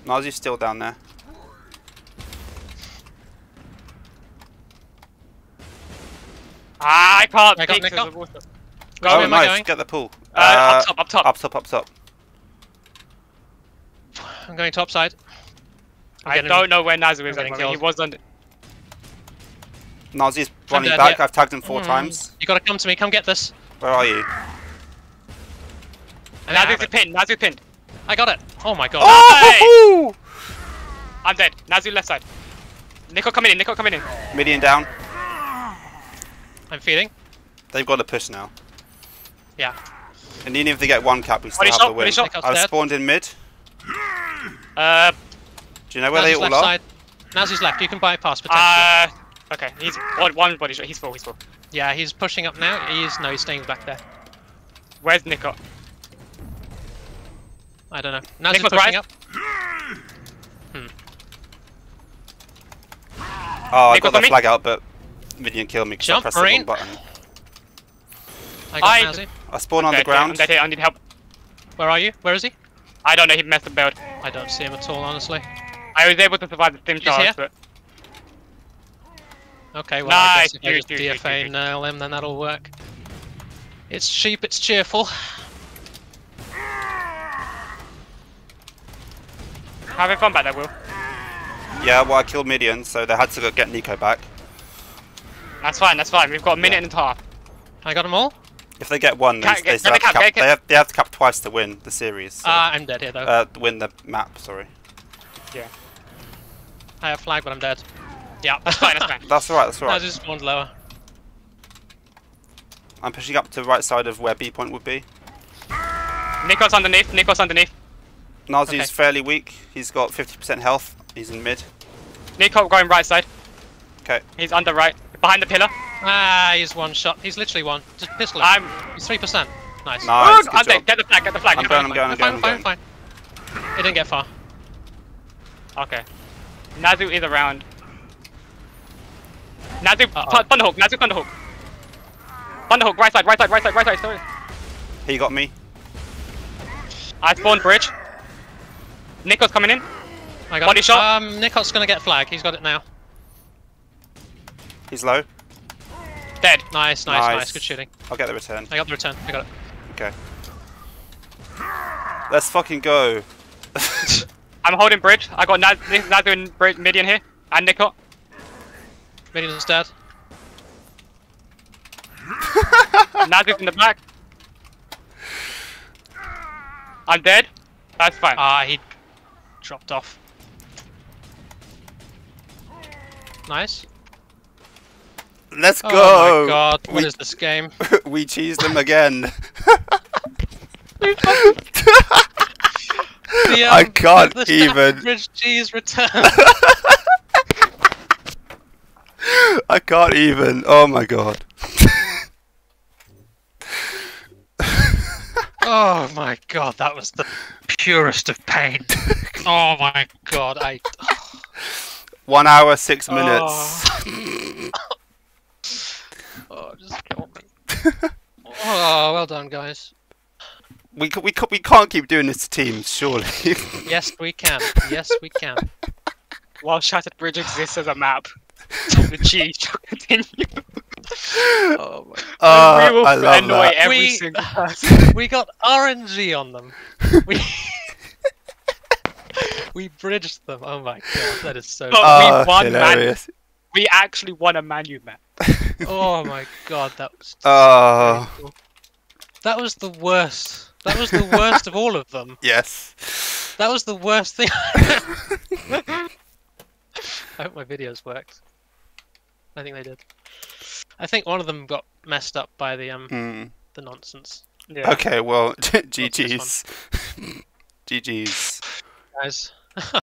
Nazi's still down there. Ah, I can't. I got Nikot. Go, oh, nice. Going? Get the pool. Uh, uh, up top, up top. Up top, up top. I'm going top side. I'm I don't him. know where Nazu is. He was under. Nazi's running back. Yet. I've tagged him four mm. times. You gotta come to me. Come get this. Where are you? Nazu's pinned. Nazu's pinned. I got it! Oh my god! Oh! Hey! I'm dead. Nazu left side. Nikot coming in. Nikot coming in. Midian down. I'm feeding. They've got a push now. Yeah. And even if they get one cap, we still have the win. I've spawned in mid. Uh. Do you know where they all are? Nazu's left. You can bypass potentially. Uh. Okay. He's one, one body shot. He's full. He's full. Yeah. He's pushing up now. He's no. He's staying back there. Where's Nikot? I don't know. Nazu's pushing right. up. Hmm. Oh, I got the flag out, but Midian killed me because I pressed the wrong button. I got I... Nazu. I spawn on the ground. I'm dead here. I need help. Where are you? Where is he? I don't know. He messed the build. I don't see him at all, honestly. I was able to survive the stim charge, but... Okay, well, I guess if I just D F A and nail him, then that'll work. It's cheap, it's cheerful. Having fun back there, Will. Yeah, well, I killed Midian, so they had to go get Nikot back. That's fine, that's fine. We've got a minute yeah. and a half. I got them all? If they get one, then they, still have cap, to cap. They, have, they have to cap twice to win the series. Ah, so. uh, I'm dead here, though. Uh, win the map, sorry. Yeah. I have flag, but I'm dead. Yeah, that's fine, that's fine. That's alright, that's alright. I just spawned lower. I'm pushing up to the right side of where B point would be. Nikot's underneath, Nikot's underneath. Nazu's okay. Fairly weak, he's got fifty percent health, he's in mid. Nikot going right side. Okay. He's under right, behind the pillar. Ah, he's one shot, he's literally one. Just pistol him. I'm... He's three percent. Nice. Nice, good job. Get the flag, get the flag. I'm going, I'm going, I'm going. I'm fine, I'm fine, I'm fine. It didn't get far. Okay. Nazu is around. Nazu, uh-oh. Thunderhawk, Nazu, Thunderhawk. Thunderhawk, right side, right side, right side, right side, sorry. He got me. I spawned bridge. Nikot's coming in. I got body it. shot. Um, Nikot's gonna get flag, he's got it now. He's low. Dead. Nice, nice, nice, nice, good shooting. I'll get the return. I got the return, I got it. Okay. Let's fucking go. I'm holding bridge. I got Naz Nazu and bridge, Midian here, and Nikot. Midian's dead. Nazu's in the back. I'm dead. That's fine. Ah, uh, he dropped off. Nice. Let's go. Oh my god, what we, is this game? We cheesed them again. The, um, I can't the even. Bridge cheese return. I can't even. Oh my god. Oh my god, that was the purest of pain. Oh my god, I. One hour, six minutes. Oh, oh just kill me. Oh, well done, guys. We we we can't keep doing this to teams, surely. Yes, we can. Yes, we can. While Shattered Bridge exists as a map, the cheese shall continue. Oh my god! Uh, we will I love annoy that. every we, single person. We got R N G on them. We we bridged them. Oh my god, that is so. But oh, we won hilarious. Man. We actually won a Manu map. Oh my god, that was. Oh. So that was the worst. That was the worst of all of them. Yes. That was the worst thing. I hope my videos worked. I think they did. I think one of them got messed up by the um mm. the nonsense. Yeah. Okay, well, G Gs. G Gs. Guys.